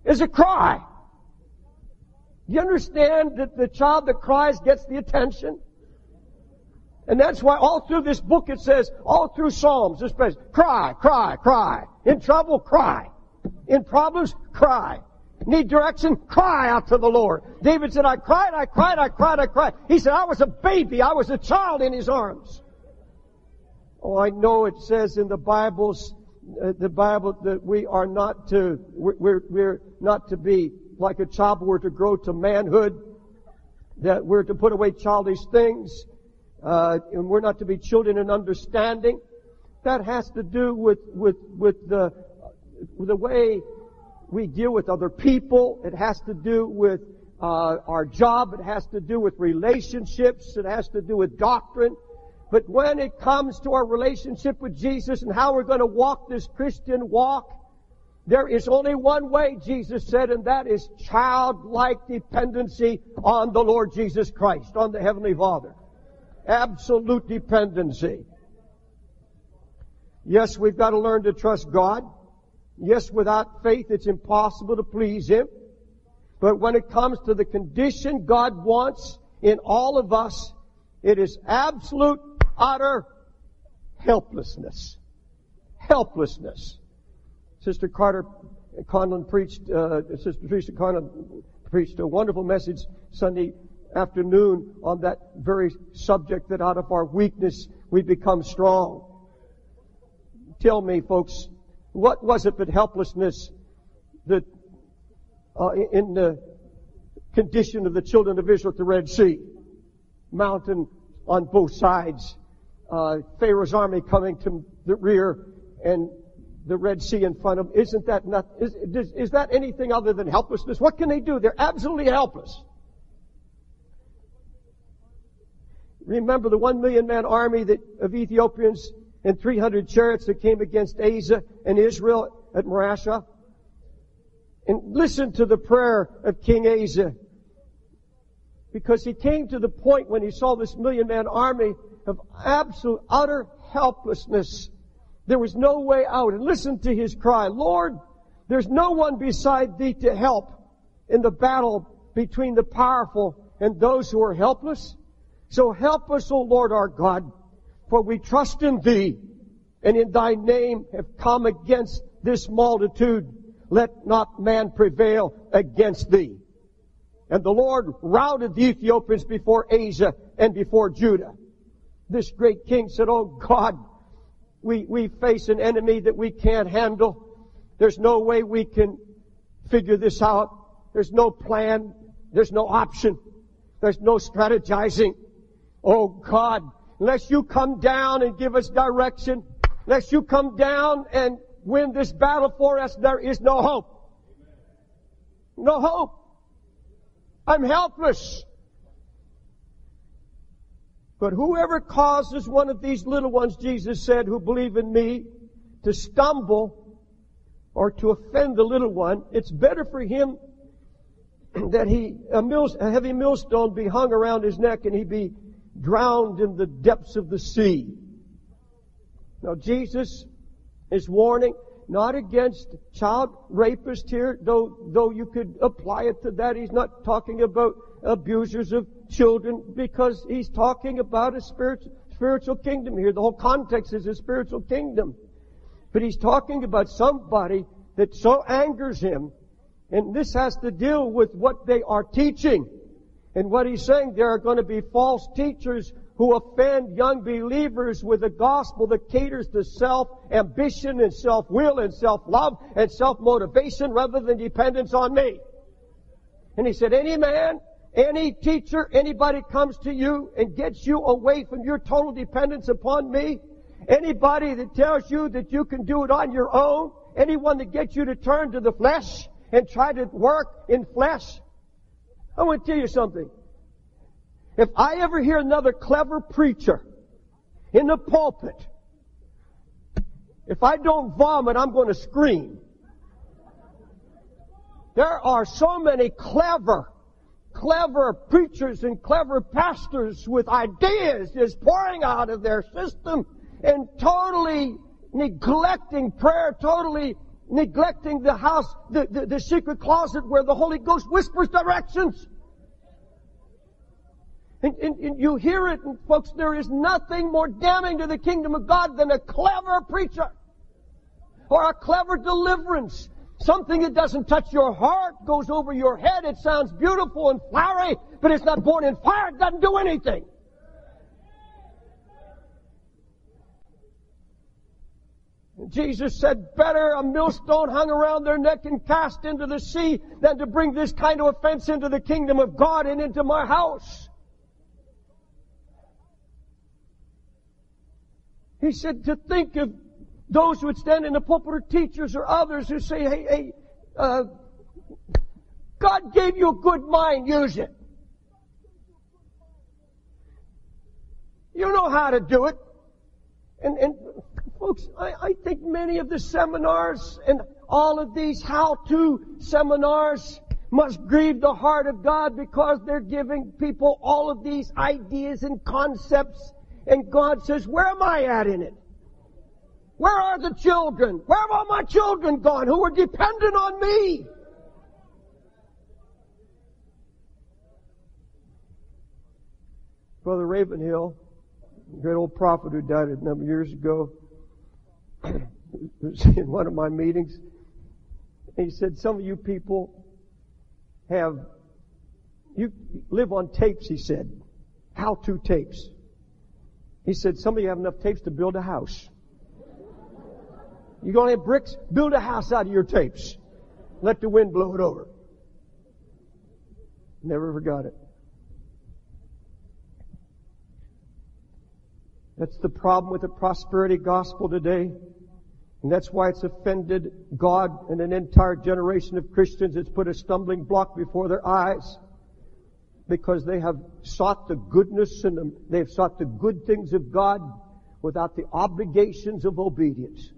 is a cry. You understand that the child that cries gets the attention? And that's why all through this book it says, all through Psalms, it says, cry, cry, cry. In trouble, cry. In problems, cry. Need direction? Cry out to the Lord. David said, I cried, I cried, I cried, I cried. He said, I was a baby. I was a child in his arms. Oh, I know it says in the Bibles, uh, the Bible that we are not to, we're, we're not to be like a child. We're to grow to manhood. That we're to put away childish things. Uh, and we're not to be children in understanding. That has to do with, with, with the, with the way we deal with other people. It has to do with uh, our job. It has to do with relationships. It has to do with doctrine. But when it comes to our relationship with Jesus and how we're going to walk this Christian walk, there is only one way, Jesus said, and that is childlike dependency on the Lord Jesus Christ, on the Heavenly Father. Absolute dependency. Yes, we've got to learn to trust God. Yes, without faith, it's impossible to please Him. But when it comes to the condition God wants in all of us, It is absolute, utter helplessness. Helplessness. Sister Carter Conlon preached, uh, Sister Patricia Conlon preached a wonderful message Sunday afternoon on that very subject, that out of our weakness we become strong. Tell me, folks, what was it but helplessness that uh, in the condition of the children of Israel at the Red Sea? Mountain on both sides, uh, Pharaoh's army coming to the rear, and the Red Sea in front of them. Isn't that not, is, is, is that anything other than helplessness? What can they do? They're absolutely helpless. Remember the one million man army that, of Ethiopians and three hundred chariots that came against Asa and Israel at Marasha? And listen to the prayer of King Asa, because he came to the point when he saw this million man army of absolute, utter helplessness. There was no way out. And listen to his cry, Lord, there's no one beside thee to help in the battle between the powerful and those who are helpless. So help us, O Lord our God, for we trust in thee, and in thy name have come against this multitude. Let not man prevail against thee. And the Lord routed the Ethiopians before Asia and before Judah. This great king said, oh God, we, we face an enemy that we can't handle. There's no way we can figure this out. There's no plan. There's no option. There's no strategizing. Oh God, unless you come down and give us direction, unless you come down and win this battle for us, there is no hope. No hope. I'm helpless. But whoever causes one of these little ones, Jesus said, who believe in me, to stumble or to offend the little one, it's better for him that he a, mill, a heavy millstone be hung around his neck and he be drowned in the depths of the sea. Now Jesus is warning not against child rapists here, though, though you could apply it to that. He's not talking about abusers of children, because he's talking about a spiritual, spiritual kingdom here. The whole context is a spiritual kingdom. But he's talking about somebody that so angers him, and this has to deal with what they are teaching. And what he's saying, there are going to be false teachers who offend young believers with a gospel that caters to self-ambition and self-will and self-love and self-motivation rather than dependence on me. And he said, any man, any teacher, anybody comes to you and gets you away from your total dependence upon me, anybody that tells you that you can do it on your own, anyone that gets you to turn to the flesh and try to work in flesh, I want to tell you something. If I ever hear another clever preacher in the pulpit, if I don't vomit, I'm going to scream. There are so many clever, clever preachers and clever pastors with ideas just pouring out of their system and totally neglecting prayer, totally neglecting the house, the, the, the secret closet where the Holy Ghost whispers directions. And, and, and you hear it, and folks, there is nothing more damning to the kingdom of God than a clever preacher or a clever deliverance. Something that doesn't touch your heart, goes over your head. It sounds beautiful and flowery, but it's not born in fire. It doesn't do anything. And Jesus said, better a millstone hung around their neck and cast into the sea than to bring this kind of offense into the kingdom of God and into my house. He said to think of those who would stand in the pulpit, or teachers or others who say, hey, hey, uh, God gave you a good mind, use it. You know how to do it. And, and folks, I, I think many of the seminars and all of these how-to seminars must grieve the heart of God, because they're giving people all of these ideas and concepts. And God says, where am I at in it? Where are the children? Where have all my children gone who were dependent on me? Brother Ravenhill, a great old prophet who died a number of years ago, was in one of my meetings. And he said, some of you people have, you live on tapes, he said. How-to tapes. He said, some of you have enough tapes to build a house. You're going to have bricks? Build a house out of your tapes. Let the wind blow it over. Never forgot it. That's the problem with the prosperity gospel today. And that's why it's offended God and an entire generation of Christians. It's put a stumbling block before their eyes. Because they have sought the goodness and they have sought the good things of God without the obligations of obedience.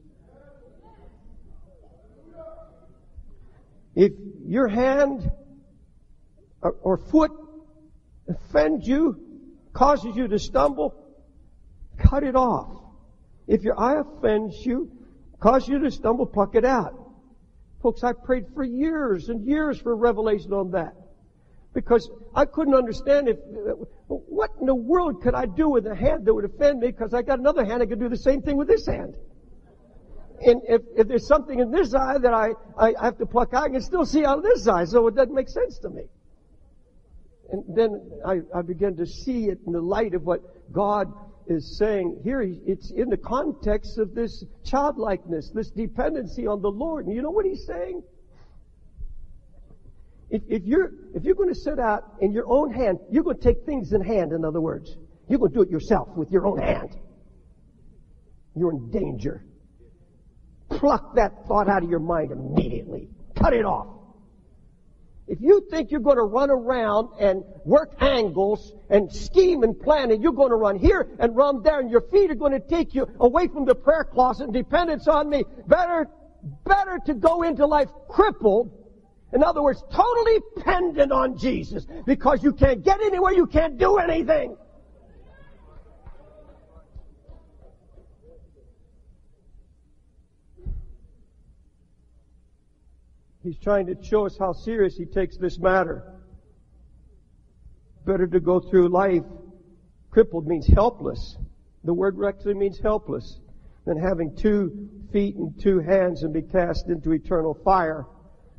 If your hand or, or foot offends you, causes you to stumble, cut it off. If your eye offends you, causes you to stumble, pluck it out. Folks, I prayed for years and years for revelation on that. Because I couldn't understand if, what in the world could I do with a hand that would offend me? Because I got another hand, I could do the same thing with this hand. And if, if there's something in this eye that I, I, I have to pluck out, I can still see out of this eye, so it doesn't make sense to me. And then I, I began to see it in the light of what God is saying. Here it's in the context of this childlikeness, this dependency on the Lord. And you know what he's saying? If, if you're if you're going to set out in your own hand, you're going to take things in hand, in other words. You're going to do it yourself with your own hand. You're in danger. Pluck that thought out of your mind immediately. Cut it off. If you think you're going to run around and work angles and scheme and plan, and you're going to run here and run there, and your feet are going to take you away from the prayer closet and dependence on me, better, better to go into life crippled. In other words, totally dependent on Jesus, because you can't get anywhere, you can't do anything. He's trying to show us how serious he takes this matter. Better to go through life. Crippled means helpless. The word actually means helpless. Than having two feet and two hands and be cast into eternal fire.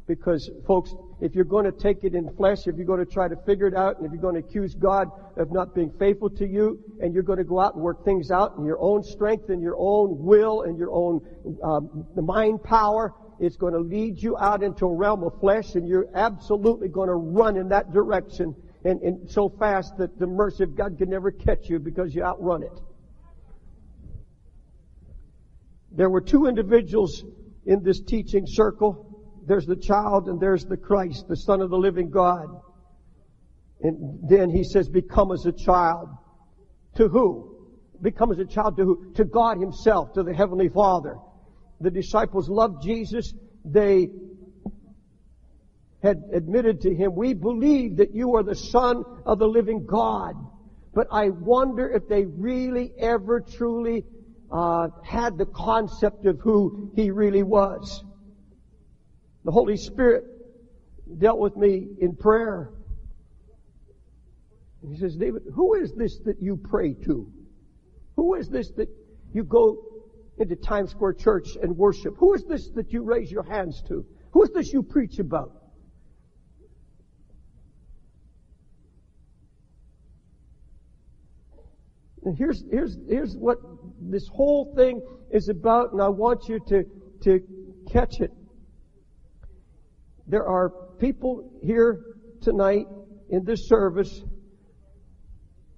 Because, folks, if you're going to take it in flesh, if you're going to try to figure it out, and if you're going to accuse God of not being faithful to you, and you're going to go out and work things out in your own strength and your own will and your own um, mind power, it's going to lead you out into a realm of flesh, and you're absolutely going to run in that direction and, and so fast that the mercy of God can never catch you because you outrun it. There were two individuals in this teaching circle. There's the child and there's the Christ, the Son of the living God. And then he says, become as a child. To who? Become as a child to who? To God himself, to the Heavenly Father. The disciples loved Jesus. They had admitted to him, we believe that you are the Son of the living God. But I wonder if they really ever truly uh, had the concept of who he really was. The Holy Spirit dealt with me in prayer. He says, David, who is this that you pray to? Who is this that you go into Times Square Church and worship? Who is this that you raise your hands to? Who is this you preach about? And here's, here's, here's what this whole thing is about, and I want you to, to catch it. There are people here tonight in this service.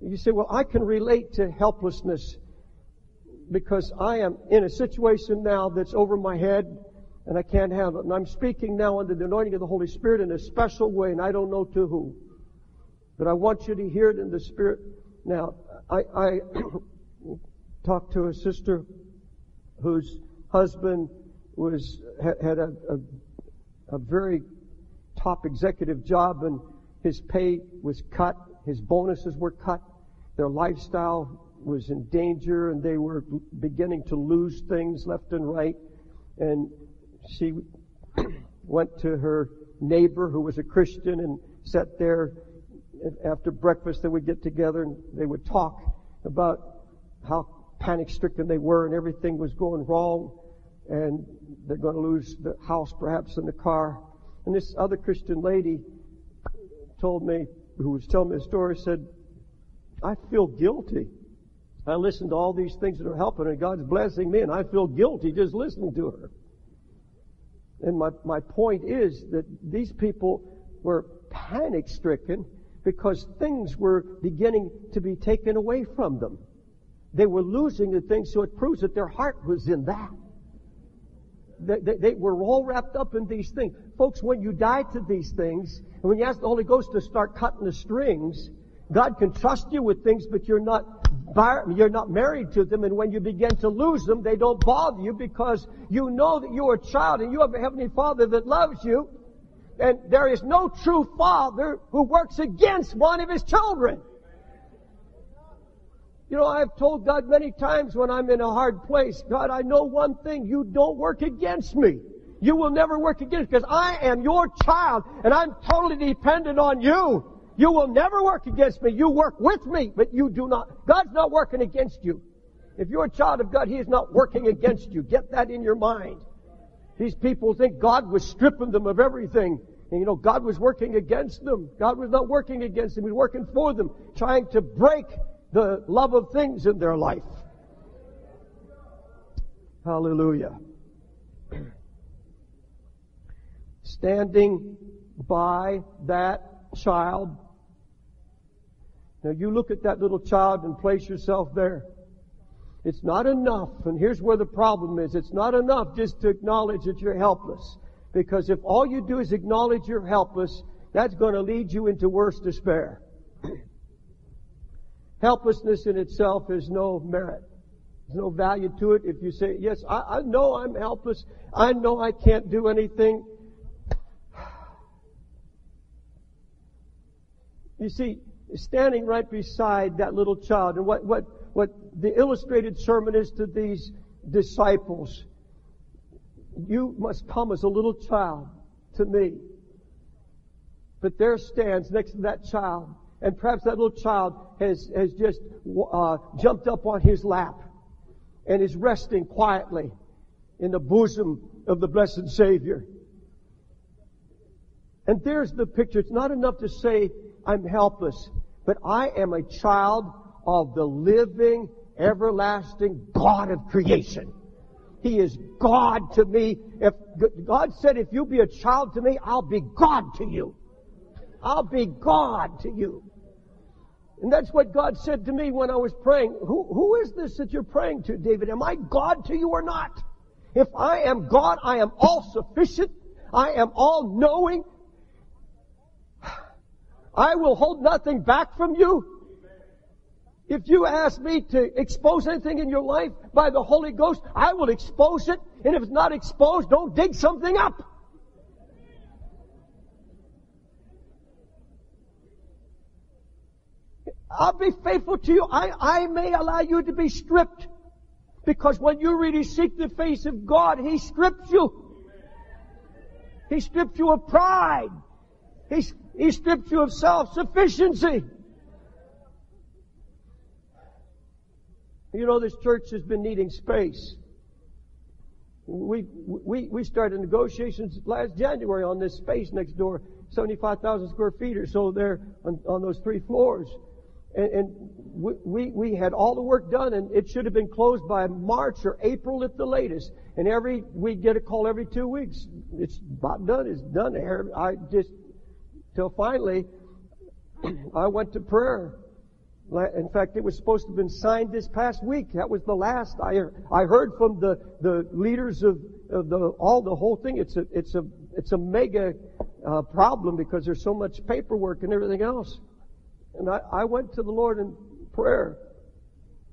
You say, well, I can relate to helplessness because I am in a situation now that's over my head and I can't handle it. And I'm speaking now under the anointing of the Holy Spirit in a special way, and I don't know to who. But I want you to hear it in the Spirit. Now, I, I talked to a sister whose husband was had a... a a very top executive job, and his pay was cut, his bonuses were cut, their lifestyle was in danger, and they were beginning to lose things left and right. And she went to her neighbor who was a Christian and sat there after breakfast they would get together and they would talk about how panic-stricken they were and everything was going wrong and they're going to lose the house perhaps and the car. And this other Christian lady told me, who was telling me a story, said, I feel guilty. I listen to all these things that are helping and God's blessing me and I feel guilty just listening to her. And my, my point is that these people were panic-stricken because things were beginning to be taken away from them. They were losing the things, so it proves that their heart was in that. They, they, they were all wrapped up in these things. Folks, when you die to these things, and when you ask the Holy Ghost to start cutting the strings, God can trust you with things, but you're not you're not married to them, and when you begin to lose them, they don't bother you because you know that you're a child and you have a Heavenly Father that loves you, and there is no true father who works against one of his children. You know, I've told God many times when I'm in a hard place, God, I know one thing, you don't work against me. You will never work against me because I am your child, and I'm totally dependent on you. You will never work against me. You work with me, but you do not. God's not working against you. If you're a child of God, He is not working against you. Get that in your mind. These people think God was stripping them of everything. And you know, God was working against them. God was not working against them. He was working for them, trying to break the love of things in their life. Hallelujah. Standing by that child. Now you look at that little child and place yourself there. It's not enough, and here's where the problem is. It's not enough just to acknowledge that you're helpless. Because if all you do is acknowledge you're helpless, that's going to lead you into worse despair. Helplessness in itself is no merit. There's no value to it if you say, yes, I, I know I'm helpless. I know I can't do anything. You see, standing right beside that little child, and what, what, what the illustrated sermon is to these disciples, you must come as a little child to me. But there stands next to that child, and perhaps that little child has, has just uh, jumped up on his lap and is resting quietly in the bosom of the blessed Savior. And there's the picture. It's not enough to say, I'm helpless, but I am a child of the living, everlasting God of creation. He is God to me. If God said, if you be a child to me, I'll be God to you. I'll be God to you. And that's what God said to me when I was praying. Who, who is this that you're praying to, David? Am I God to you or not? If I am God, I am all-sufficient. I am all-knowing. I will hold nothing back from you. If you ask me to expose anything in your life by the Holy Ghost, I will expose it. And if it's not exposed, don't dig something up. I'll be faithful to you. I, I may allow you to be stripped. Because when you really seek the face of God, He strips you. He strips you of pride. He He stripped you of self-sufficiency. You know, this church has been needing space. We we we started negotiations last January on this space next door, seventy-five thousand square feet or so there on, on those three floors. And, and we, we, we had all the work done, and it should have been closed by March or April at the latest. And every we get a call every two weeks. It's about done. It's done. I just... Till finally, I went to prayer. In fact, it was supposed to have been signed this past week. That was the last I heard, I heard from the, the leaders of, of the all the whole thing. It's a it's a it's a mega uh, problem because there's so much paperwork and everything else. And I, I went to the Lord in prayer.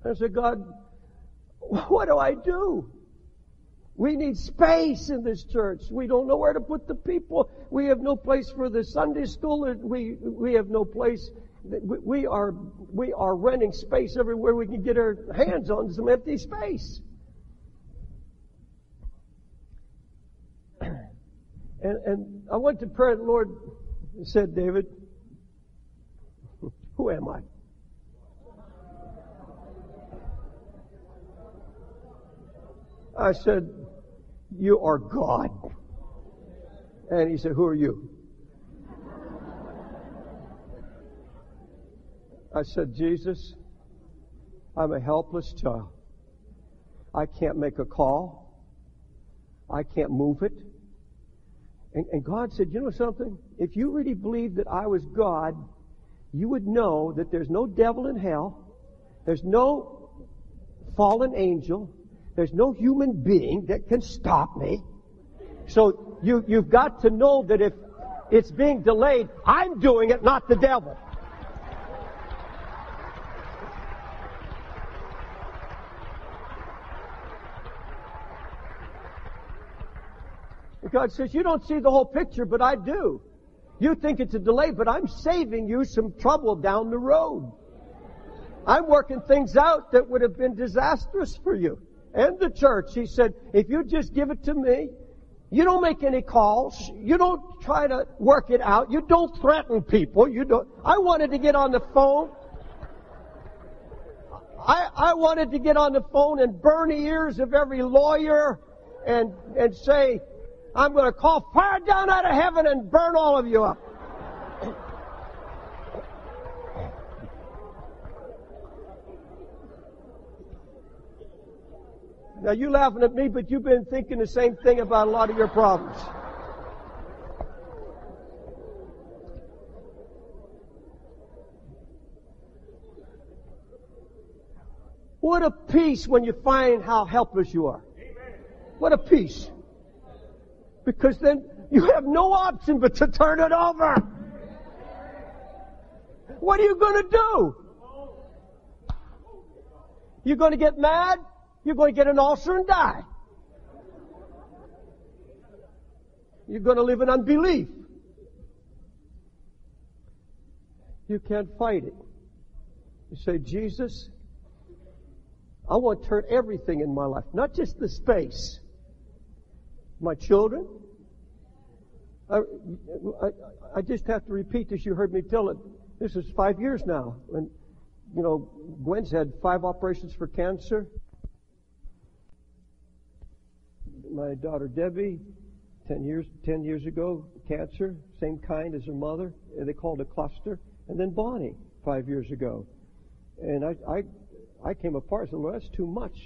I said, God, what do I do? We need space in this church. We don't know where to put the people. We have no place for the Sunday school. We we have no place. We are we are renting space everywhere we can get our hands on some empty space. And and I went to prayer. The Lord said, David, Who am I? I said, you are God. And he said, who are you? I said, Jesus, I'm a helpless child. I can't make a call. I can't move it. And, and God said, you know something? If you really believed that I was God, you would know that there's no devil in hell. There's no fallen angel. There's no human being that can stop me. So you, you've got to know that if it's being delayed, I'm doing it, not the devil. God says, you don't see the whole picture, but I do. You think it's a delay, but I'm saving you some trouble down the road. I'm working things out that would have been disastrous for you and the church. He said, if you just give it to me, you don't make any calls. You don't try to work it out. You don't threaten people. You don't. I wanted to get on the phone. I, I wanted to get on the phone and burn the ears of every lawyer and, and say, I'm going to call fire down out of heaven and burn all of you up. Now, you're laughing at me, but you've been thinking the same thing about a lot of your problems. What a peace when you find how helpless you are. What a peace. Because then you have no option but to turn it over. What are you going to do? You're going to get mad? You're going to get an ulcer and die. You're going to live in unbelief. You can't fight it. You say, Jesus, I want to turn everything in my life, not just the space. My children, I, I, I just have to repeat this. You heard me tell it. This is five years now. And, you know, Gwen's had five operations for cancer. My daughter Debbie, ten years, ten years ago, cancer, same kind as her mother. They called it a cluster. And then Bonnie, five years ago. And I, I, I came apart and said, well, that's too much.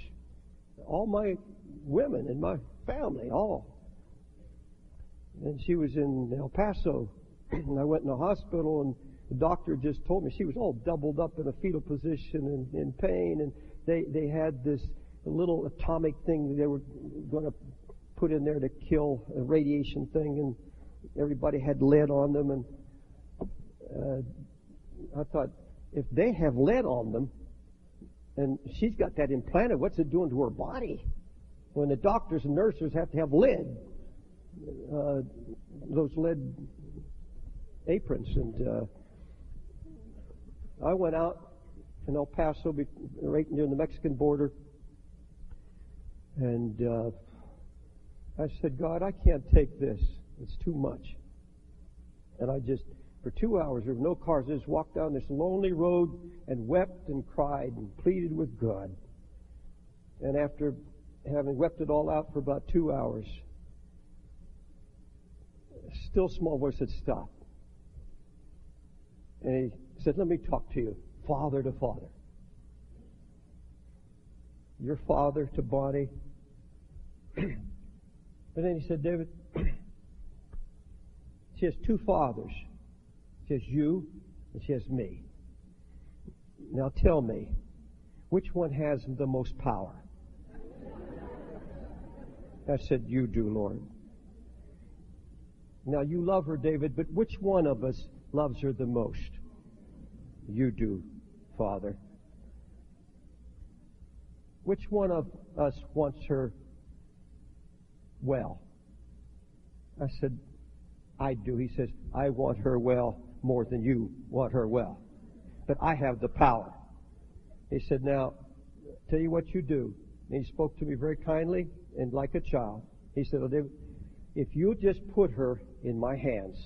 All my women and my family, all. And she was in El Paso, and I went in the hospital, and the doctor just told me she was all doubled up in a fetal position and in pain, and they, they had this little atomic thing they were going to put in there to kill, a radiation thing, and everybody had lead on them, and uh, I thought, if they have lead on them, and she's got that implanted, what's it doing to her body? When the doctors and nurses have to have lead, uh, those lead aprons. And uh, I went out in El Paso, right near the Mexican border, and uh, I said, God, I can't take this. It's too much. And I just, for two hours, there were no cars. I just walked down this lonely road and wept and cried and pleaded with God. And after having wept it all out for about two hours, still small voice said, stop. And he said, let me talk to you, father to father. Your father to Bonnie. And then he said, David, she has two fathers. She has you and she has me. Now tell me, which one has the most power? I said, you do, Lord. Now, you love her, David, but which one of us loves her the most? You do, Father. Which one of us wants her well? I said, I do. He says, I want her well more than you want her well. But I have the power. He said, now, tell you what you do. And he spoke to me very kindly and like a child. He said, oh, David, if you just put her in my hands,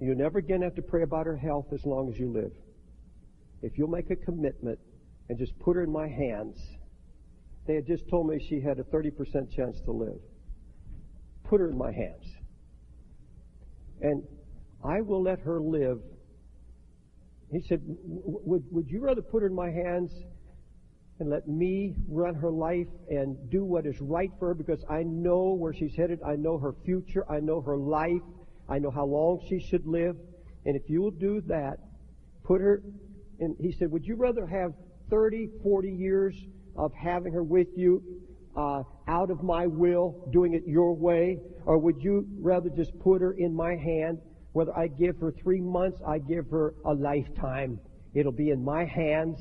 You're never going to have to pray about her health as long as you live. If you'll make a commitment and just put her in my hands. They had just told me she had a thirty percent chance to live. Put her in my hands. And I will let her live. He said, would, would you rather put her in my hands and let me run her life and do what is right for her, because I know where she's headed. I know her future. I know her life. I know how long she should live. And if you will do that, put her in. He said, would you rather have thirty, forty years of having her with you uh, out of my will, doing it your way? Or would you rather just put her in my hand? Whether I give her three months, I give her a lifetime. It'll be in my hands.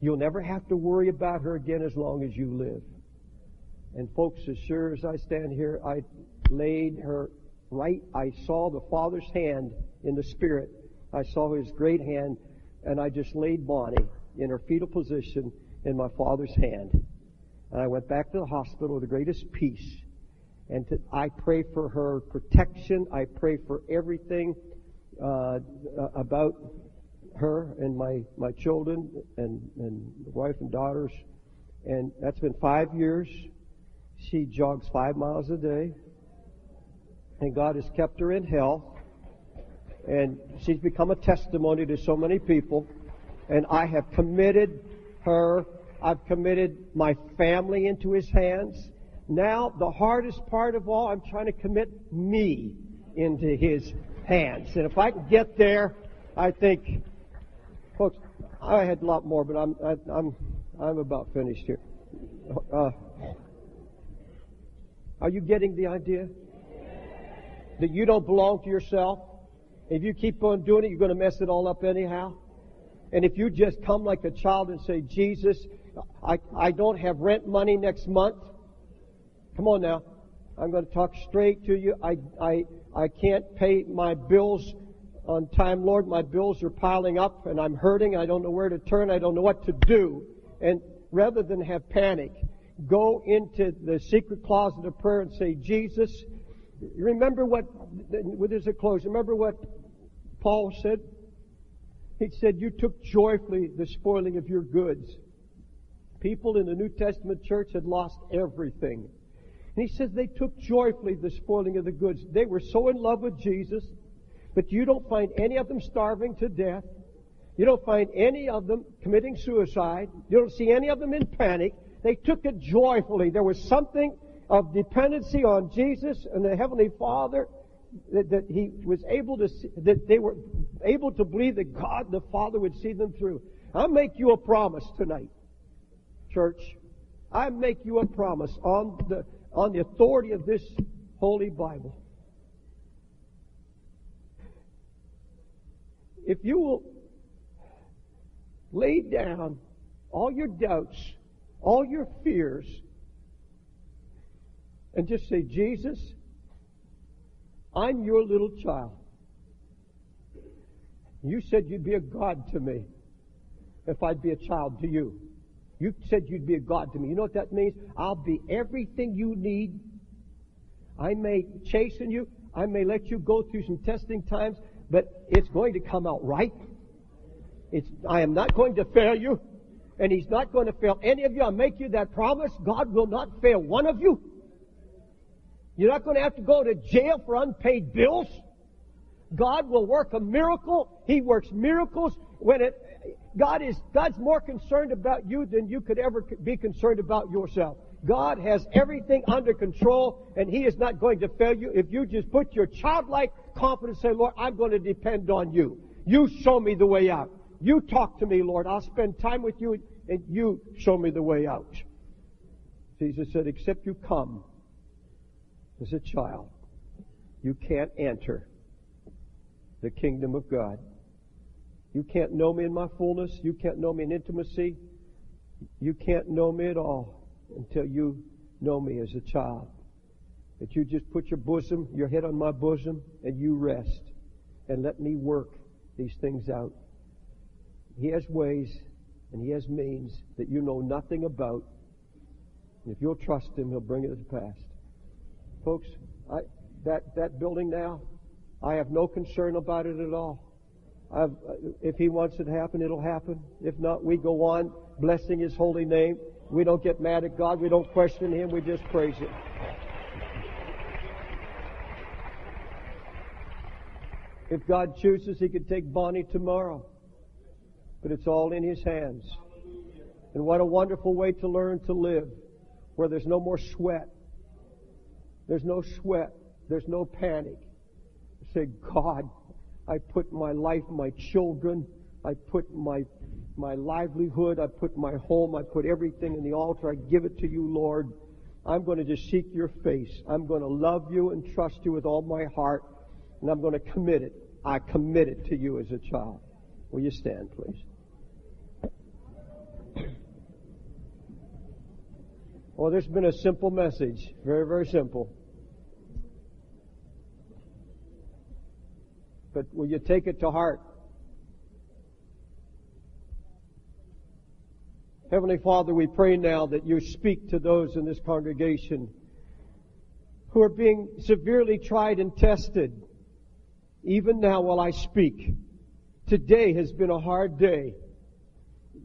You'll never have to worry about her again as long as you live. And folks, as sure as I stand here, I laid her right. I saw the Father's hand in the Spirit. I saw His great hand, and I just laid Bonnie in her fetal position in my Father's hand. And I went back to the hospital with the greatest peace. And to, I pray for her protection. I pray for everything uh, about her and my, my children and, and wife and daughters. And that's been five years. She jogs five miles a day. And God has kept her in health. And she's become a testimony to so many people. And I have committed her. I've committed my family into His hands. Now, the hardest part of all, I'm trying to commit me into His hands. And if I can get there, I think, folks, I had a lot more, but I'm I, I'm I'm about finished here. Uh, are you getting the idea? That you don't belong to yourself. If you keep on doing it, you're going to mess it all up anyhow. And if you just come like a child and say, Jesus, I, I don't have rent money next month. Come on now. I'm going to talk straight to you. I, I, I can't pay my bills on time, Lord. My bills are piling up and I'm hurting. I don't know where to turn. I don't know what to do. And rather than have panic, go into the secret closet of prayer and say, Jesus, remember what, well, there's a close. Remember what Paul said? He said, you took joyfully the spoiling of your goods. People in the New Testament church had lost everything. And he says they took joyfully the spoiling of the goods. They were so in love with Jesus, but you don't find any of them starving to death. You don't find any of them committing suicide. You don't see any of them in panic. They took it joyfully. There was something of dependency on Jesus and the Heavenly Father, that, that he was able to see, that they were able to believe that God the Father would see them through. I'll make you a promise tonight, church. I make you a promise on the on the authority of this Holy Bible. If you will lay down all your doubts, all your fears, and just say, Jesus, I'm your little child. You said you'd be a God to me if I'd be a child to you. You said you'd be a God to me. You know what that means? I'll be everything you need. I may chasten you. I may let you go through some testing times, but it's going to come out right. It's, I am not going to fail you, and He's not going to fail any of you. I make you that promise. God will not fail one of you. You're not going to have to go to jail for unpaid bills. God will work a miracle. He works miracles when it. God is. God's more concerned about you than you could ever be concerned about yourself. God has everything under control, and He is not going to fail you if you just put your childlike confidence and say, Lord, I'm going to depend on You. You show me the way out. You talk to me, Lord. I'll spend time with You, and You show me the way out. Jesus said, except you come as a child, you can't enter the kingdom of God. You can't know me in my fullness. You can't know me in intimacy. You can't know me at all until you know me as a child. That you just put your bosom, your head on my bosom, and you rest. And let me work these things out. He has ways and He has means that you know nothing about. And if you'll trust Him, He'll bring it to pass. Folks, I, that, that building now, I have no concern about it at all. I've, if He wants it to happen, it'll happen. If not, we go on blessing His holy name. We don't get mad at God. We don't question Him. We just praise Him. If God chooses, He could take Bonnie tomorrow. But it's all in His hands. And what a wonderful way to learn to live, where there's no more sweat. There's no sweat. There's no panic. Say, God, I put my life, my children, I put my my livelihood, I put my home, I put everything in the altar. I give it to You, Lord. I'm going to just seek Your face. I'm going to love You and trust You with all my heart, and I'm going to commit it. I commit it to You as a child. Will you stand, please? Well, there's been a simple message, very, very simple. But will you take it to heart? Heavenly Father, we pray now that You speak to those in this congregation who are being severely tried and tested. Even now while I speak, today has been a hard day.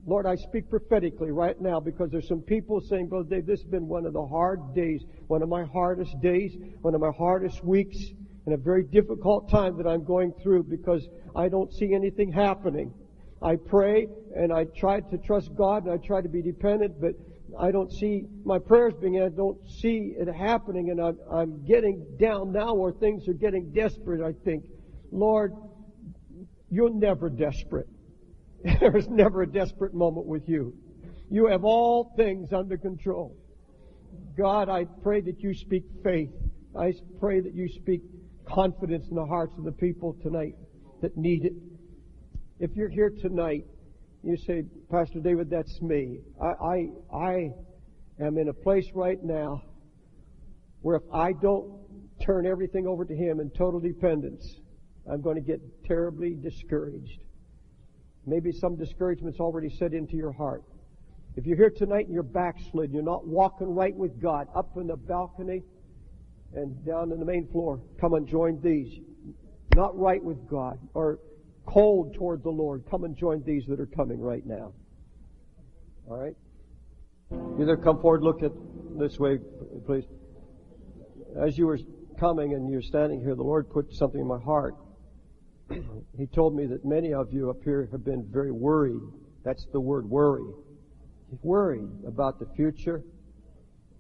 Lord, I speak prophetically right now because there's some people saying, Brother Dave, this has been one of the hard days, one of my hardest days, one of my hardest weeks. And a very difficult time that I'm going through because I don't see anything happening. I pray and I try to trust God and I try to be dependent, but I don't see my prayers being answered. I don't see it happening, and I'm, I'm getting down now where things are getting desperate, I think. Lord, You're never desperate. There is never a desperate moment with You. You have all things under control. God, I pray that You speak faith. I pray that You speak confidence in the hearts of the people tonight that need it. If you're here tonight, you say, Pastor David, that's me. I, I, I am in a place right now where if I don't turn everything over to Him in total dependence, I'm going to get terribly discouraged. Maybe some discouragement's already set into your heart. If you're here tonight and you're backslid, you're not walking right with God, up in the balcony and down in the main floor, come and join these. Not right with God, or cold toward the Lord, come and join these that are coming right now. All right? Either come forward, look at this way, please. As you were coming and you're standing here, the Lord put something in my heart. He told me that many of you up here have been very worried. That's the word, worry. Worried about the future,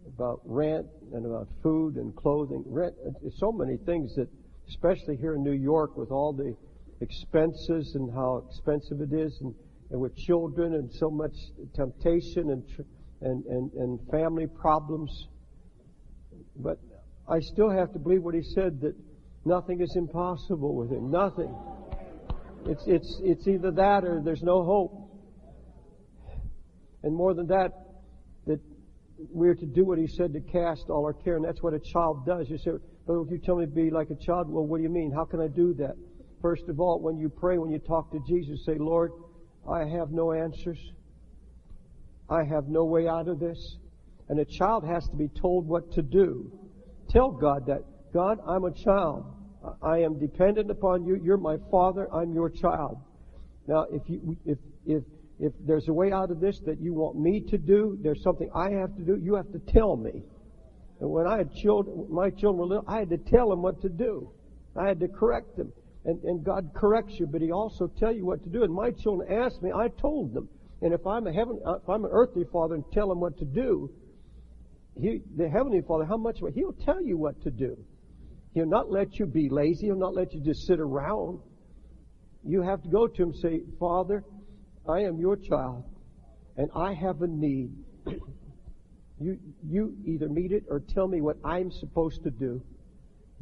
about rent and about food and clothing. Rent, so many things that, especially here in New York with all the expenses and how expensive it is, and, and with children and so much temptation and, and, and, and family problems. But I still have to believe what He said, that nothing is impossible with Him. Nothing. It's, it's, it's either that or there's no hope. And more than that, that we're to do what He said, to cast all our care, and that's what a child does. You say, but if you tell me to be like a child, well, what do you mean? How can I do that? First of all, when you pray, when you talk to Jesus, say, Lord, I have no answers. I have no way out of this. And a child has to be told what to do. Tell God that. God, I'm a child. I am dependent upon You. You're my Father. I'm Your child. Now, if you, if, if, If there's a way out of this that You want me to do, there's something I have to do, You have to tell me. And when I had children, my children were little, I had to tell them what to do. I had to correct them. And, and God corrects you, but He also tells you what to do. And my children asked me, I told them. And if I'm a heaven, if I'm an earthly father and tell them what to do, He, the heavenly Father, how much? He'll tell you what to do. He'll not let you be lazy. He'll not let you just sit around. You have to go to Him and say, Father, I am Your child, and I have a need. You, you either meet it or tell me what I'm supposed to do.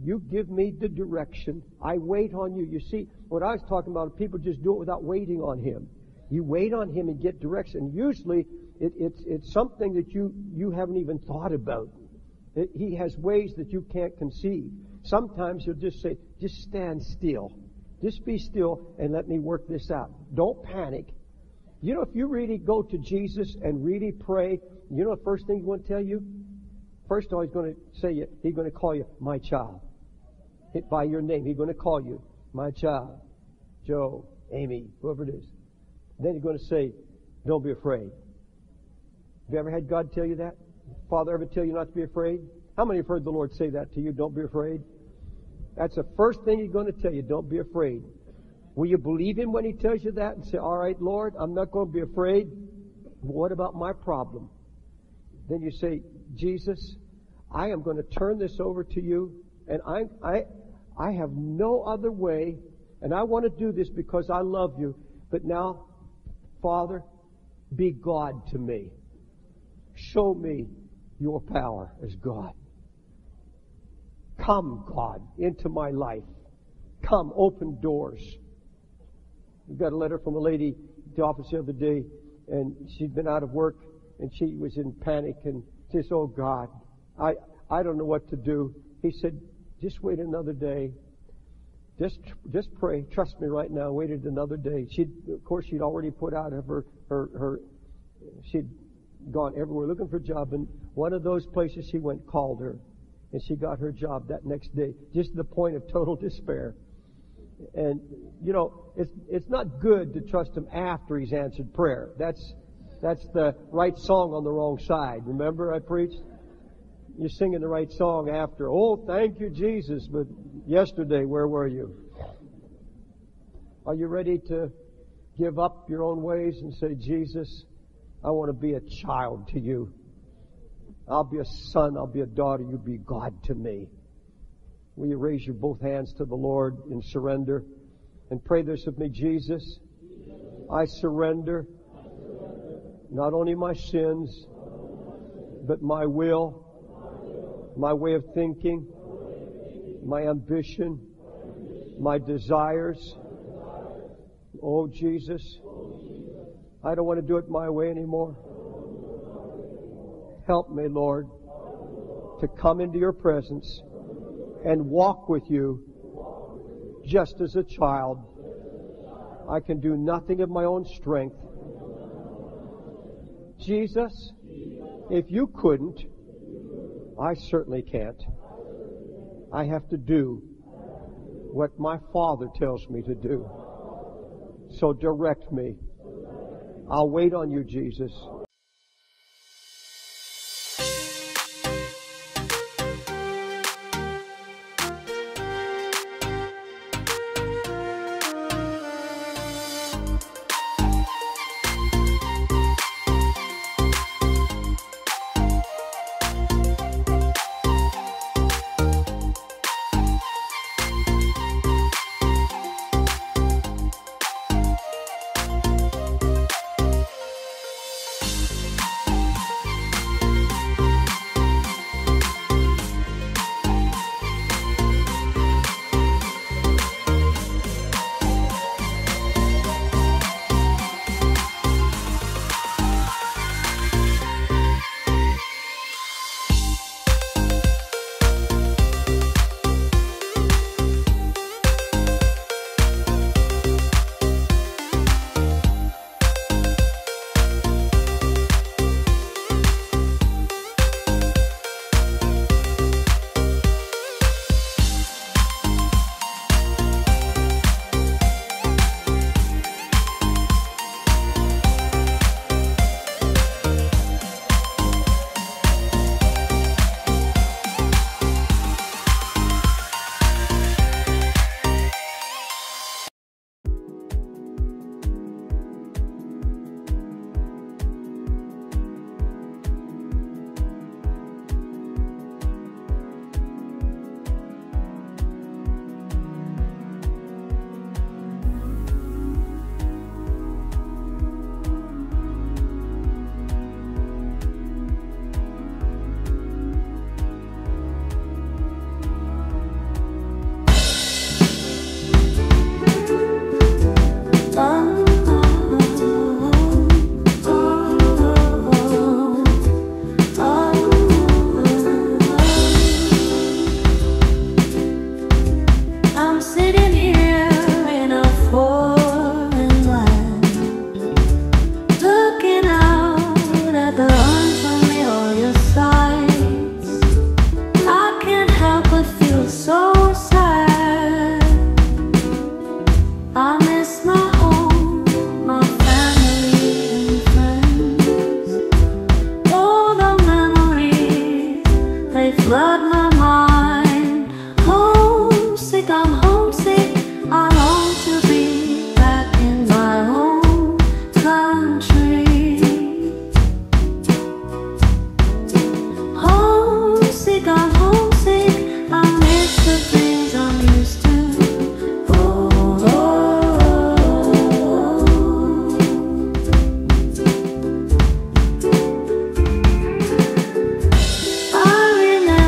You give me the direction. I wait on You. You see, what I was talking about, people just do it without waiting on Him. You wait on Him and get direction. Usually, it, it's it's something that you, you haven't even thought about. It, he has ways that you can't conceive. Sometimes He'll just say, just stand still. Just be still and let me work this out. Don't panic. You know, if you really go to Jesus and really pray, you know the first thing He's going to tell you? First of all, He's going to say, He's going to call you my child. it by your name. He's going to call you, my child, Joe, Amy, whoever it is. Then he's going to say, don't be afraid. Have you ever had God tell you that? Father ever tell you not to be afraid? How many have heard the Lord say that to you? Don't be afraid. That's the first thing he's going to tell you. Don't be afraid. Will you believe him when he tells you that and say, all right, Lord, I'm not going to be afraid. What about my problem? Then you say, Jesus, I am going to turn this over to you, and I, I, I have no other way, and I want to do this because I love you. But now, Father, be God to me. Show me your power as God. Come, God, into my life. Come, open doors. We got a letter from a lady at the office the other day, and she'd been out of work, and she was in panic, and she said, oh, God, I, I don't know what to do. He said, just wait another day. Just just pray. Trust me right now. Waited another day. She'd, of course, she'd already put out of her, her, her, she'd gone everywhere looking for a job, and one of those places she went called her, and she got her job that next day, just to the point of total despair. And, you know, it's it's not good to trust him after he's answered prayer. That's that's the right song on the wrong side. Remember I preached? You're singing the right song after, oh, thank you, Jesus, but yesterday, where were you? Are you ready to give up your own ways and say, Jesus, I want to be a child to you. I'll be a son, I'll be a daughter, you be God to me. Will you raise your both hands to the Lord in surrender and pray this with me, Jesus, I surrender not only my sins, but my will, my way of thinking, my ambition, my desires. Oh, Jesus, I don't want to do it my way anymore. Help me, Lord, to come into your presence and walk with you just as a child. I can do nothing of my own strength. Jesus, if you couldn't, I certainly can't. I have to do what my Father tells me to do. So direct me. I'll wait on you, Jesus.